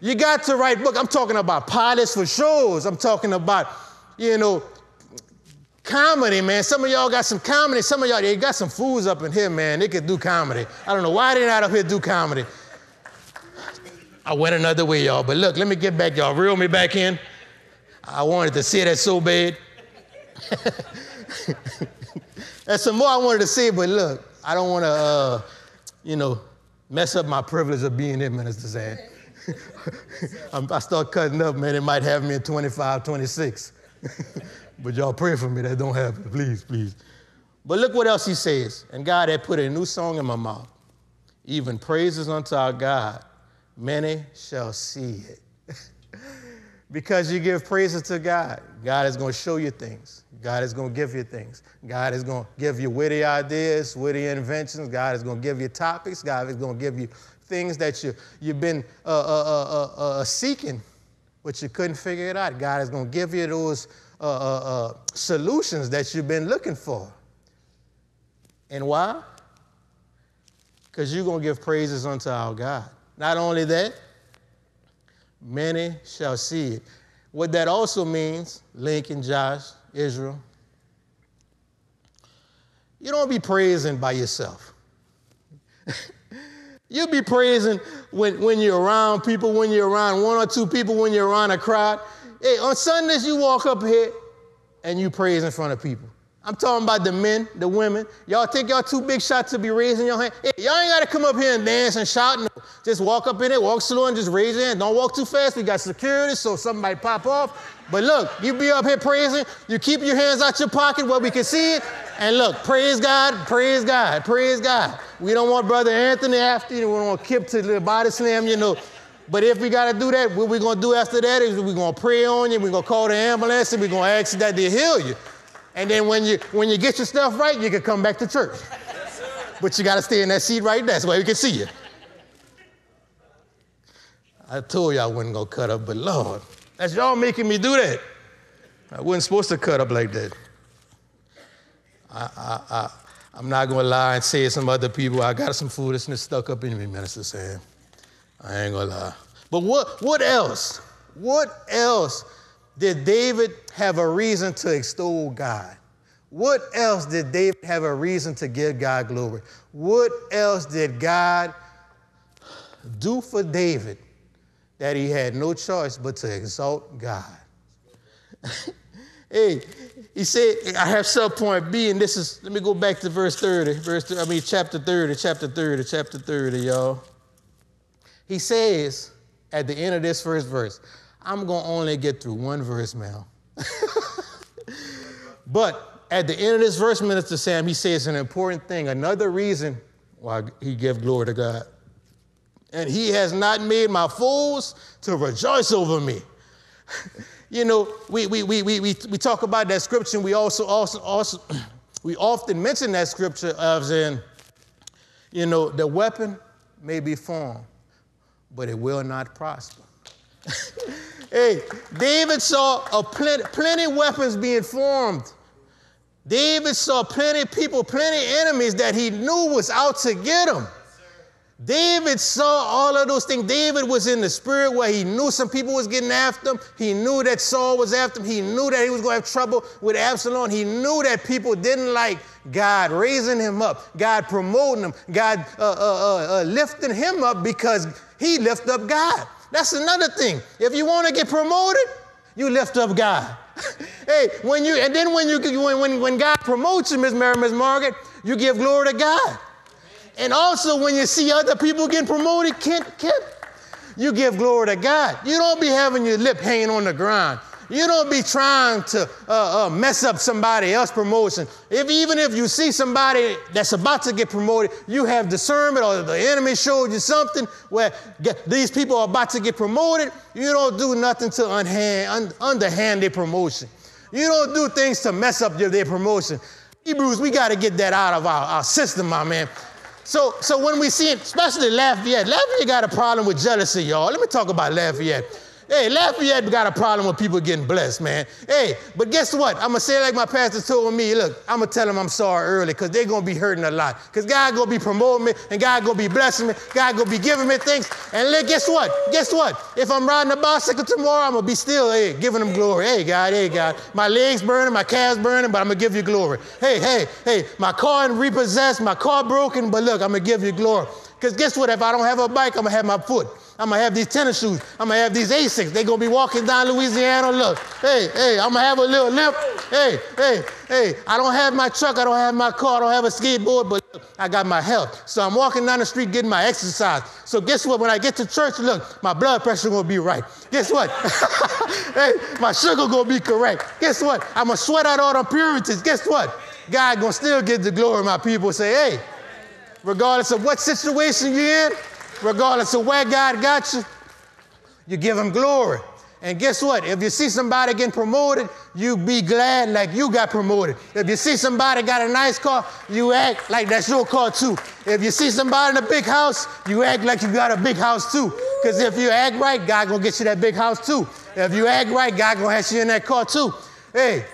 You got to write books. I'm talking about pilots for shows. I'm talking about, comedy, man. Some of y'all got some comedy. Some of y'all, they got some fools up in here, man. They could do comedy. I don't know why they're not up here do comedy. I went another way, y'all. But look, let me get back, y'all. Reel me back in. I wanted to say that so bad. There's some more I wanted to say, but look, I don't want to, mess up my privilege of being here, Minister Zan. I start cutting up, man. It might have me at 25, 26. But y'all pray for me, that don't happen, please, please. But look what else he says. And God had put a new song in my mouth. Even praises unto our God, many shall see it. Because you give praises to God, God is going to show you things. God is going to give you things. God is going to give you witty ideas, witty inventions. God is going to give you topics. God is going to give you things that you've been seeking, but you couldn't figure it out. God is going to give you those solutions that you've been looking for. And why? Because you're going to give praises unto our God. Not only that, many shall see it. What that also means, Lincoln, Josh, Israel, you don't be praising by yourself. You'll be praising when you're around people, when you're around one or two people, when you're around a crowd. Hey, on Sundays, you walk up here, and you praise in front of people. I'm talking about the men, the women. Y'all think y'all too big shots to be raising your hand? Hey, y'all ain't got to come up here and dance and shout. No. Just walk up in there, walk slow, and just raise your hand. Don't walk too fast. We got security, so something might pop off. But look, you be up here praising. You keep your hands out your pocket where we can see it. And look, praise God, praise God, praise God. We don't want Brother Anthony after you. We don't want Kip to the body slam, you know. But if we got to do that, what we're going to do after that is we're going to pray on you. We're going to call the ambulance, and we're going to ask you that they heal you. And then when you get your stuff right, you can come back to church. Yes, but you got to stay in that seat right there. That's where we can see you. I told you I wasn't going to cut up, but Lord, that's y'all making me do that. I wasn't supposed to cut up like that. I'm not going to lie and say some other people, I got some foolishness stuck up in me, Minister Sam. I ain't going to lie. But what else? What else? Did David have a reason to extol God? What else did David have a reason to give God glory? What else did God do for David that he had no choice but to exalt God? Hey, he said, I have sub-point B, and this is, let me go back to verse 30. Chapter 30, y'all. He says at the end of this first verse, I'm going to only get through one verse, man. But at the end of this verse, Minister Sam, he says an important thing, another reason why he gives glory to God. And he has not made my foes to rejoice over me. You know, we talk about that scripture, and we also we often mention that scripture as in, you know, the weapon may be formed, but it will not prosper. Hey, David saw plenty weapons being formed. David saw plenty people, plenty enemies that he knew was out to get him. David saw all of those things. David was in the spirit where he knew some people was getting after him. He knew that Saul was after him. He knew that he was going to have trouble with Absalom. He knew that people didn't like God raising him up, God promoting him, God lifting him up because he lifted up God. That's another thing. If you want to get promoted, you lift up God. Hey, when God promotes you, Miss Mary, Miss Margaret, you give glory to God. And also when you see other people getting promoted, you give glory to God. You don't be having your lip hanging on the ground. You don't be trying to mess up somebody else's promotion. Even if you see somebody that's about to get promoted, you have discernment, or the enemy showed you something where these people are about to get promoted. You don't do nothing to underhand their promotion. You don't do things to mess up their promotion. Hebrews, we got to get that out of our system, my man. So when we see it, especially Lafayette got a problem with jealousy, y'all. Let me talk about Lafayette. Hey, Lafayette got a problem with people getting blessed, man. Hey, but guess what? I'm going to say like my pastor told me, look, I'm going to tell them I'm sorry early because they're going to be hurting a lot. Because God going to be promoting me, and God going to be blessing me. God going to be giving me things. And look, guess what? If I'm riding a bicycle tomorrow, I'm going to be still giving them glory. Hey, God. My legs burning, my calves burning, but I'm going to give you glory. Hey, my car repossessed, my car broken, but look, I'm going to give you glory. Because guess what? If I don't have a bike, I'm going to have my foot. I'm going to have these tennis shoes. I'm going to have these Asics. They're going to be walking down Louisiana. Look, hey, I'm going to have a little limp. Hey, I don't have my truck. I don't have my car. I don't have a skateboard, but look, I got my health. So I'm walking down the street getting my exercise. So guess what? When I get to church, look, my blood pressure going to be right. Guess what? Hey, my sugar going to be correct. Guess what? I'm going to sweat out all the impurities. Guess what? God going to still get the glory. My people say, hey, regardless of what situation you're in, regardless of where God got you, you give him glory. And guess what? If you see somebody getting promoted, you be glad like you got promoted. If you see somebody got a nice car, you act like that's your car too. If you see somebody in a big house, you act like you got a big house too. Because if you act right, God going to get you that big house too. If you act right, God going to have you in that car too. Hey,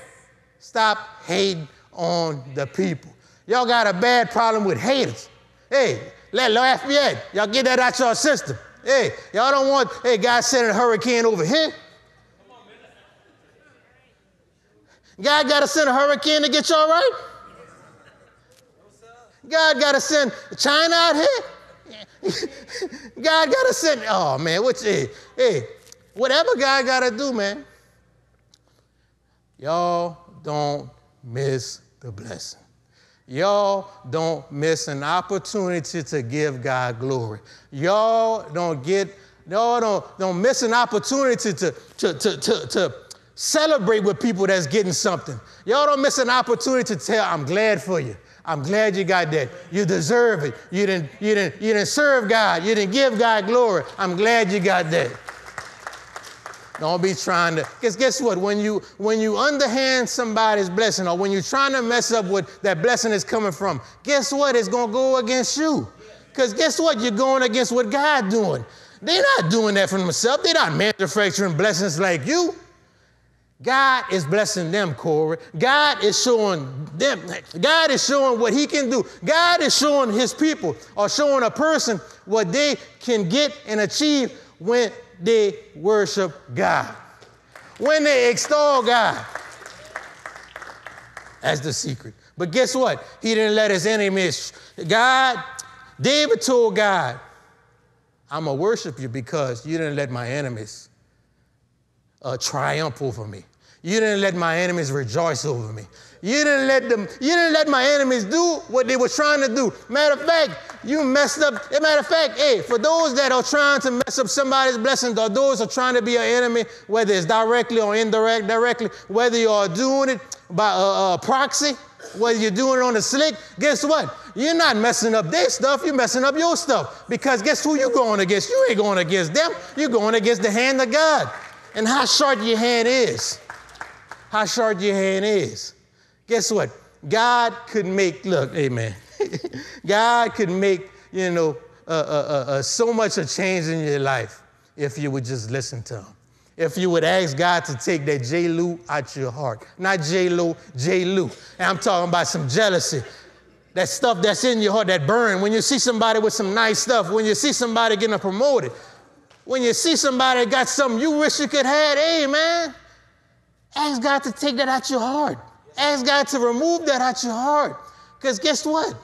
stop hating on the people. Y'all got a bad problem with haters. Hey, let Lafayette, y'all get that out your system. Hey, y'all don't want, hey, God sending a hurricane over here. God got to send a hurricane to get y'all right? God got to send China out here? God got to send, oh, man, whatever God got to do, man. Y'all don't miss the blessing. Y'all don't miss an opportunity to give God glory. Y'all don't miss an opportunity to celebrate with people that's getting something. Y'all don't miss an opportunity to tell, I'm glad for you. I'm glad you got that. You deserve it. You didn't serve God. You didn't give God glory. I'm glad you got that. Don't be trying to, guess what? When you underhand somebody's blessing, or when you're trying to mess up what that blessing is coming from, guess what? It's going to go against you. Because guess what? You're going against what God's doing. They're not doing that for themselves. They're not manufacturing blessings like you. God is blessing them, Corey. God is showing them. God is showing what he can do. God is showing his people, or showing a person, what they can get and achieve when they worship God, when they extol God. That's the secret. But guess what? He didn't let his enemies. David told God, I'm going to worship you because you didn't let my enemies triumph over me. You didn't let my enemies rejoice over me. You didn't let my enemies do what they were trying to do. Matter of fact, you messed up. Matter of fact, hey, for those that are trying to mess up somebody's blessings, or those who are trying to be an enemy, whether it's directly or indirectly, whether you are doing it by a proxy, whether you're doing it on the slick, guess what? You're not messing up their stuff. You're messing up your stuff. Because guess who you're going against? You ain't going against them. You're going against the hand of God. And how sharp your hand is. How sharp your hand is. Guess what? God could make, look, amen. God could make, so much a change in your life if you would just listen to him. If you would ask God to take that J-Lo out your heart. Not J-Lo, J-Lo. And I'm talking about some jealousy. That stuff that's in your heart, that burn. When you see somebody with some nice stuff, when you see somebody getting promoted, when you see somebody got something you wish you could have, hey, man, ask God to take that out your heart. Ask God to remove that out your heart. Because guess what?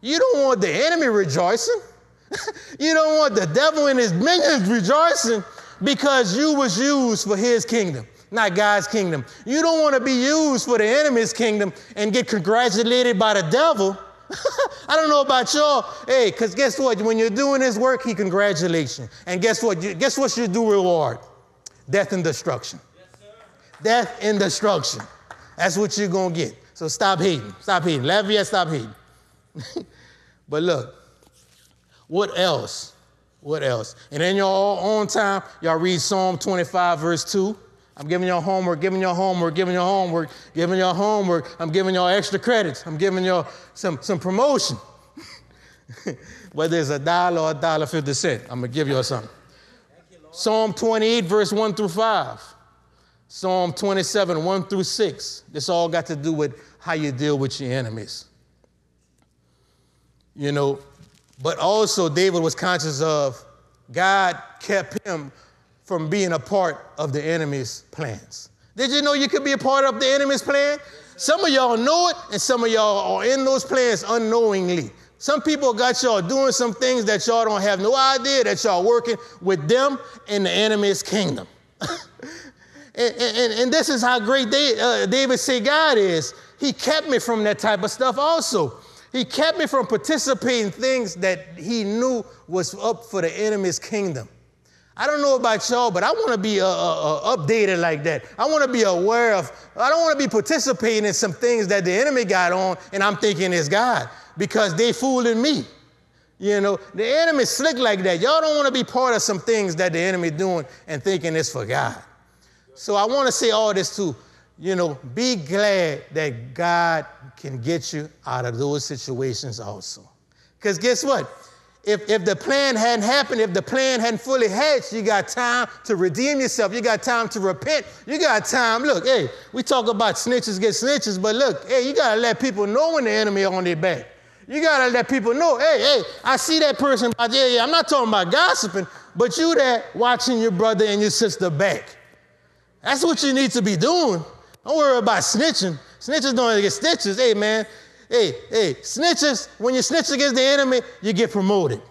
You don't want the enemy rejoicing. You don't want the devil and his minions rejoicing because you was used for his kingdom, not God's kingdom. You don't want to be used for the enemy's kingdom and get congratulated by the devil. I don't know about y'all. Hey, because guess what? When you're doing his work, he congratulates you. And guess what? Guess what you do reward? Death and destruction. Yes, sir. Death and destruction. That's what you're going to get. So stop hating. Stop hating. Lafayette, stop hating. But look, what else? What else? And in your own time, y'all read Psalm 25, verse 2. I'm giving y'all homework, giving y'all homework. I'm giving y'all extra credits. I'm giving y'all some promotion. Whether it's $1 or $1.50, I'm going to give y'all something. You, Psalm 28, verse 1 through 5. Psalm 27, 1 through 6. This all got to do with how you deal with your enemies. You know, but also David was conscious of God kept him from being a part of the enemy's plans. Did you know you could be a part of the enemy's plan? Some of y'all know it, and some of y'all are in those plans unknowingly. Some people got y'all doing some things that y'all don't have no idea that y'all working with them in the enemy's kingdom. And this is how great David say God is. He kept me from that type of stuff also. He kept me from participating in things that he knew was up for the enemy's kingdom. I don't know about y'all, but I want to be updated like that. I want to be aware of, I don't want to be participating in some things that the enemy got on and I'm thinking it's God because they fooling me. You know, the enemy's slick like that. Y'all don't want to be part of some things that the enemy doing and thinking it's for God. So I want to say all this too, be glad that God can get you out of those situations also. Because guess what? If the plan hadn't happened, if the plan hadn't fully hatched, you got time to redeem yourself. You got time to repent. You got time. Look, hey, we talk about snitches get snitches, but look, hey, you got to let people know when the enemy on their back. You got to let people know, hey, I see that person out there. Yeah, I'm not talking about gossiping, but you there watching your brother and your sister back. That's what you need to be doing. Don't worry about snitching. Snitches don't get stitches. Hey, man. Hey, snitches, when you snitch against the enemy, you get promoted.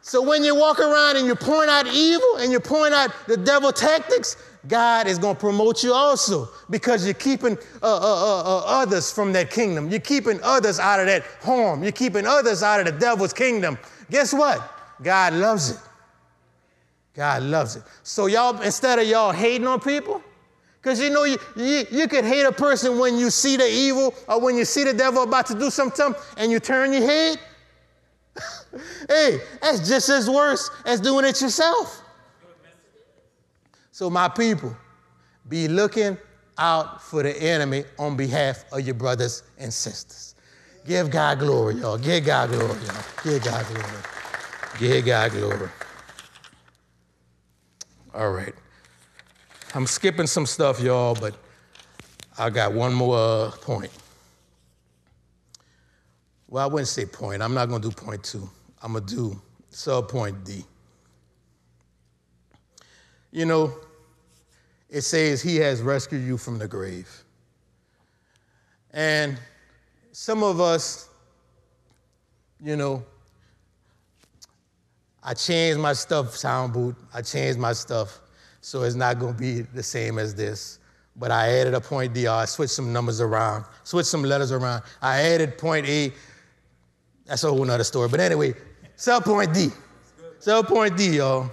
So when you walk around and you point out evil and you point out the devil tactics, God is going to promote you also, because you're keeping others from that kingdom. You're keeping others out of that harm. You're keeping others out of the devil's kingdom. Guess what? God loves it. God loves it. So y'all, instead of y'all hating on people, because you know you could hate a person when you see the evil or when you see the devil about to do something and you turn your head. Hey, that's just as worse as doing it yourself. So my people, be looking out for the enemy on behalf of your brothers and sisters. Give God glory, y'all. Give God glory, y'all. Give God glory. Give God glory. All right. I'm skipping some stuff, y'all, but I got one more point. Well, I wouldn't say point. I'm not going to do point two. I'm going to do sub-point D. You know, it says he has rescued you from the grave. And some of us, you know, I changed my stuff, sound boot. I changed my stuff, so it's not going to be the same as this. But I added a point D. I switched some numbers around, switched some letters around. I added point A. That's a whole nother story. But anyway, sub-point D. Sub-point D, y'all.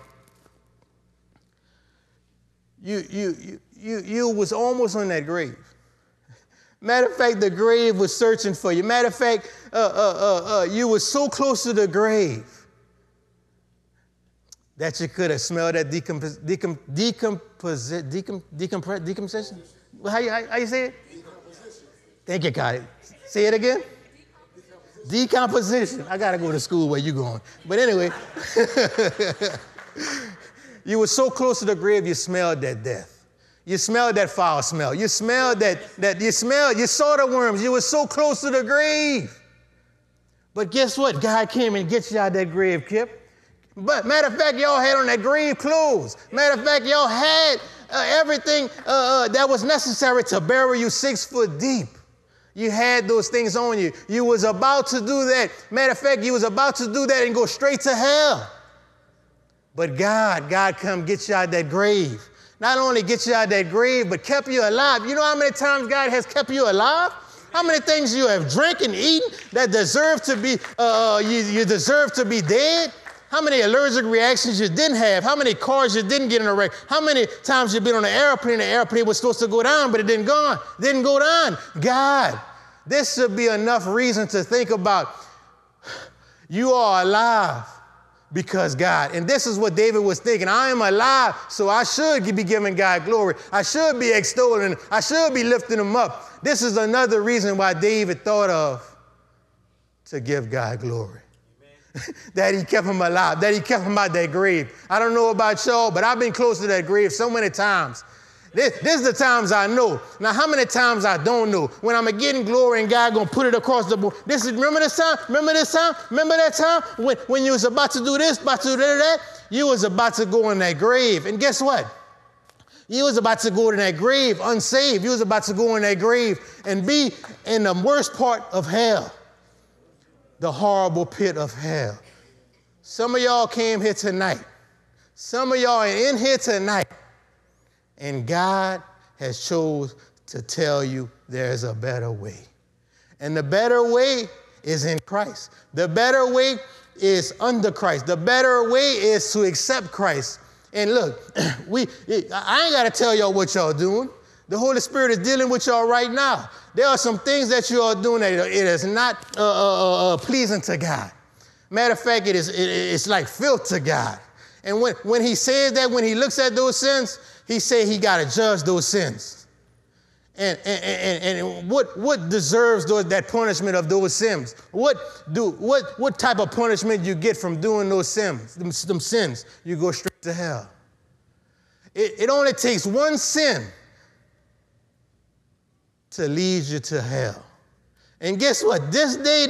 You was almost on that grave. Matter of fact, the grave was searching for you. Matter of fact, you were so close to the grave that you could have smelled that decomposition. How you say it? Decomposition. Thank you, God. Say it again. Decomposition. I gotta go to school where you going. But anyway. You were so close to the grave, you smelled that death. You smelled that foul smell. You smelled you saw the worms. You were so close to the grave. But guess what? God came and gets you out of that grave, Kip. But matter of fact, y'all had on that grave clothes. Matter of fact, y'all had everything that was necessary to bury you 6 foot deep. You had those things on you. You was about to do that. Matter of fact, you was about to do that and go straight to hell. But God come get you out of that grave. Not only get you out of that grave, but kept you alive. You know how many times God has kept you alive? How many things you have drank and eaten that deserve to be, you deserve to be dead? How many allergic reactions you didn't have? How many cars you didn't get in a wreck? How many times you've been on an airplane and the airplane was supposed to go down, but it didn't go down. God, this should be enough reason to think about. You are alive. Because God, and this is what David was thinking, I am alive, so I should be giving God glory. I should be extolling him. I should be lifting him up. This is another reason why David thought of to give God glory. That he kept him alive, that he kept him out that grave. I don't know about y'all, but I've been close to that grave so many times. This is the times I know. Now, how many times I don't know? When I'm getting glory and God going to put it across the board. Remember this time? Remember that time when you was about to do this, about to do that? You was about to go in that grave. And guess what? You was about to go in that grave unsaved. You was about to go in that grave and be in the worst part of hell. The horrible pit of hell. Some of y'all came here tonight. Some of y'all are in here tonight. And God has chose to tell you there's a better way. And the better way is in Christ. The better way is under Christ. The better way is to accept Christ. And look, I ain't got to tell y'all what y'all doing. The Holy Spirit is dealing with y'all right now. There are some things that you are doing that it is not pleasing to God. Matter of fact, it's like filth to God. And when he says that, when he looks at those sins, he said he got to judge those sins. And what deserves that punishment of those sins? What type of punishment you get from doing those sins? Them sins, you go straight to hell. It only takes one sin to lead you to hell. And guess what? This day,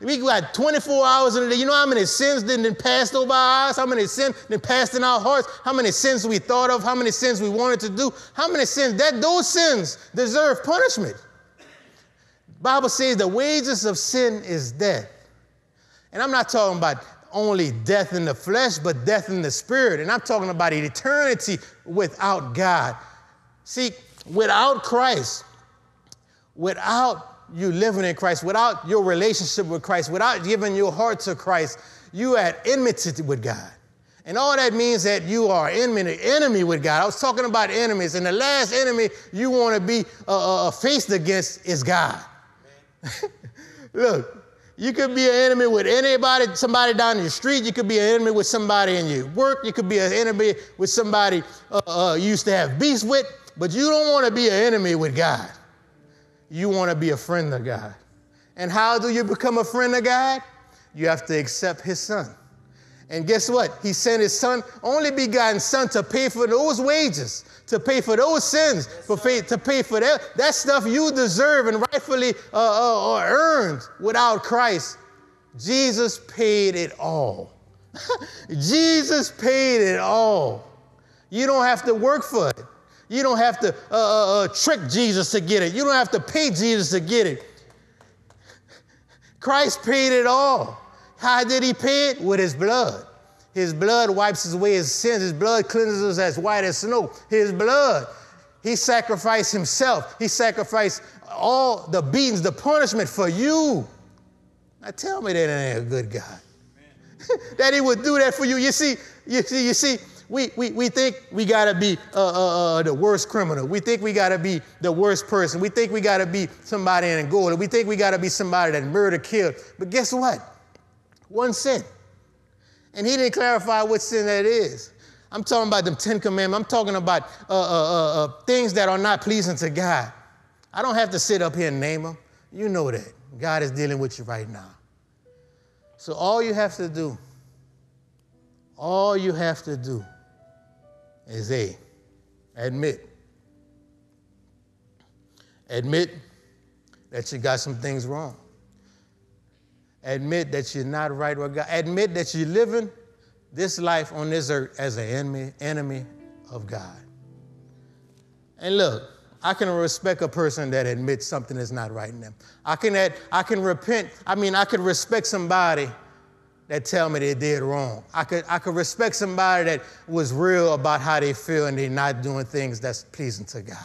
we got 24 hours in a day. You know how many sins didn't pass over our eyes? How many sins didn't pass in our hearts? How many sins we thought of? How many sins we wanted to do? How many sins? Those sins deserve punishment. The Bible says the wages of sin is death. And I'm not talking about only death in the flesh, but death in the spirit. And I'm talking about an eternity without God. See, without Christ, without you living in Christ, without your relationship with Christ, without giving your heart to Christ, you are at enmity with God. And all that means that you are enemy with God. I was talking about enemies, and the last enemy you want to be faced against is God. Look, you could be an enemy with anybody, somebody down your street. You could be an enemy with somebody in your work. You could be an enemy with somebody you used to have beefs with, but you don't want to be an enemy with God. You want to be a friend of God. And how do you become a friend of God? You have to accept his son. And guess what? He sent his son, only begotten son, to pay for those wages, to pay for those sins, for faith, to pay for that stuff you deserve and rightfully earned without Christ. Jesus paid it all. Jesus paid it all. You don't have to work for it. You don't have to trick Jesus to get it. You don't have to pay Jesus to get it. Christ paid it all. How did he pay it? With his blood. His blood wipes away his sins. His blood cleanses us as white as snow. His blood. He sacrificed himself. He sacrificed all the beatings, the punishment for you. Now tell me that ain't a good God. That he would do that for you. You see, we think we got to be the worst criminal. We think we got to be the worst person. We think we got to be somebody in Angola. We think we got to be somebody that murdered, killed. But guess what? One sin. And he didn't clarify what sin that is. I'm talking about the Ten Commandments. I'm talking about things that are not pleasing to God. I don't have to sit up here and name them. You know that. God is dealing with you right now. So all you have to do, is admit that you got some things wrong. Admit that you're not right with God. Admit that you're living this life on this earth as an enemy of God. And look, I can respect a person that admits something is not right in them. I can repent. I mean, I could respect somebody that tell me they did wrong. I could respect somebody that was real about how they feel and they're not doing things that's pleasing to God.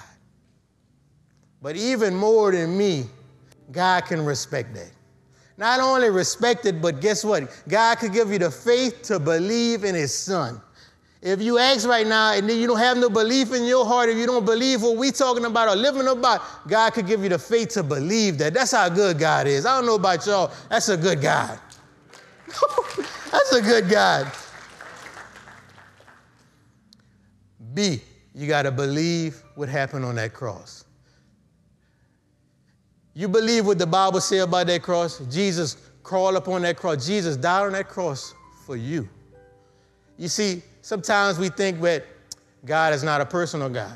But even more than me, God can respect that. Not only respect it, but guess what? God could give you the faith to believe in his son. If you ask right now and you don't have no belief in your heart, if you don't believe what we're talking about or living about, God could give you the faith to believe that. That's how good God is. I don't know about y'all. That's a good God. That's a good God. B, you got to believe what happened on that cross. You believe what the Bible says about that cross? Jesus crawled upon that cross. Jesus died on that cross for you. You see, sometimes we think that God is not a personal God.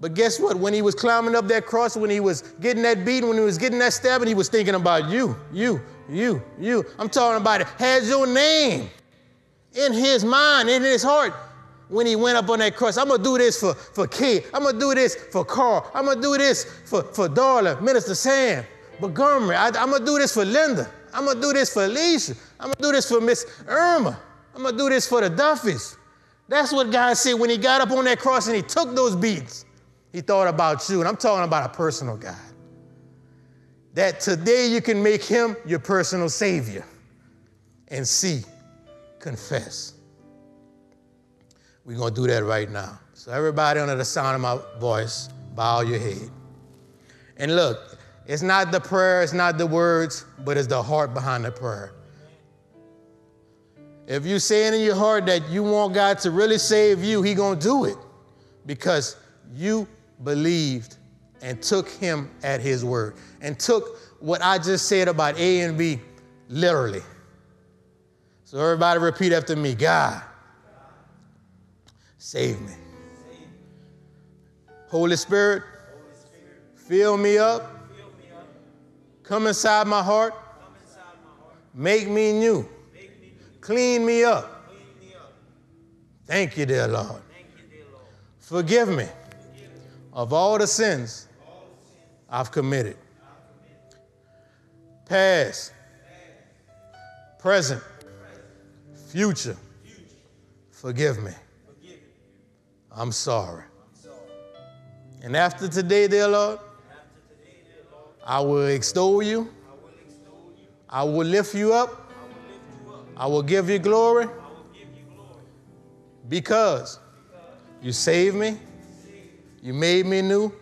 But guess what? When he was climbing up that cross, when he was getting that beating, when he was getting that stabbing, he was thinking about you. I'm talking about it. Has your name in his mind, in his heart. When he went up on that cross, I'm going to do this for Kay. I'm going to do this for Carl. I'm going to do this for Darla, Minister Sam, Montgomery. I'm going to do this for Linda. I'm going to do this for Alicia. I'm going to do this for Miss Irma. I'm going to do this for the Duffys. That's what God said when he got up on that cross and he took those beats. He thought about you, and I'm talking about a personal God. That today you can make him your personal savior. And C, confess. We're going to do that right now. So everybody under the sound of my voice, bow your head. And look, it's not the prayer, it's not the words, but it's the heart behind the prayer. If you're saying in your heart that you want God to really save you, he's going to do it because you believed and took him at his word and took what I just said about A and B literally. So everybody repeat after me, God. Save me. Holy Spirit, fill me up. Come inside my heart. Make me new. Clean me up. Thank you, dear Lord. Forgive me of all the sins I've committed. Past, present, Future, forgive me. I'm sorry. And after today, dear Lord, I will extol you. I will lift you up. I will give you glory. Because you saved me, you made me new,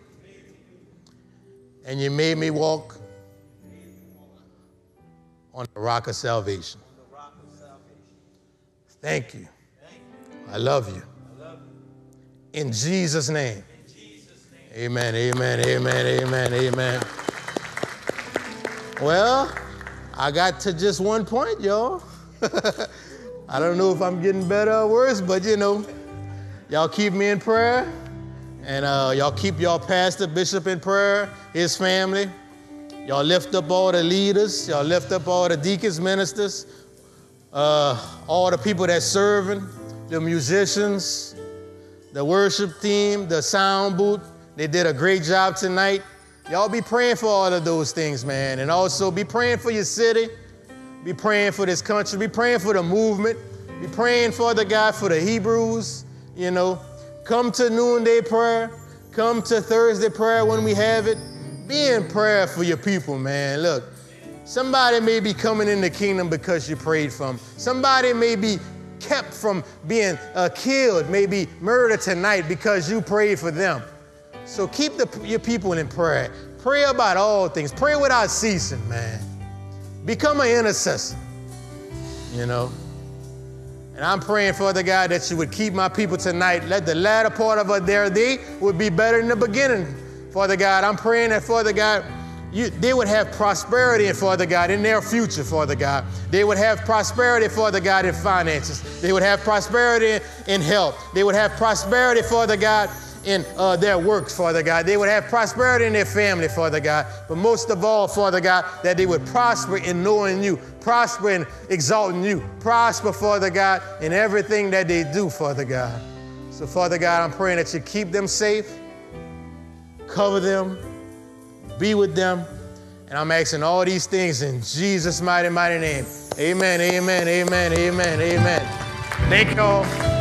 and you made me walk on the rock of salvation. Thank you. I love you. In Jesus' name. Amen, amen, amen, amen, amen. Well, I got to just one point, y'all. I don't know if I'm getting better or worse, but you know, y'all keep me in prayer, and y'all keep y'all pastor, bishop in prayer, his family. Y'all lift up all the leaders. Y'all lift up all the deacons, ministers, all the people that's serving, the musicians, the worship team, the sound booth. They did a great job tonight. Y'all be praying for all of those things, man. And also be praying for your city. Be praying for this country. Be praying for the movement. Be praying for the guy, for the Hebrews, you know. Come to noonday prayer. Come to Thursday prayer when we have it. Be in prayer for your people, man. Look, somebody may be coming in the kingdom because you prayed for them. Somebody may be kept from being killed, maybe murdered tonight because you prayed for them. So keep your people in prayer. Pray about all things. Pray without ceasing, man. Become an intercessor, you know. And I'm praying for the God that you would keep my people tonight. Let the latter part of their day would be better than the beginning. Father God, I'm praying that, Father God, they would have prosperity, Father God, in their future, Father God. They would have prosperity, Father God, in finances. They would have prosperity in health. They would have prosperity, Father God, in their works, Father God. They would have prosperity in their family, Father God. But most of all, Father God, that they would prosper in knowing you, prosper in exalting you, prosper, Father God, in everything that they do, Father God. So, Father God, I'm praying that you keep them safe, cover them, be with them. And I'm asking all these things in Jesus' mighty, mighty name. Amen, amen, amen, amen, amen. Thank y'all.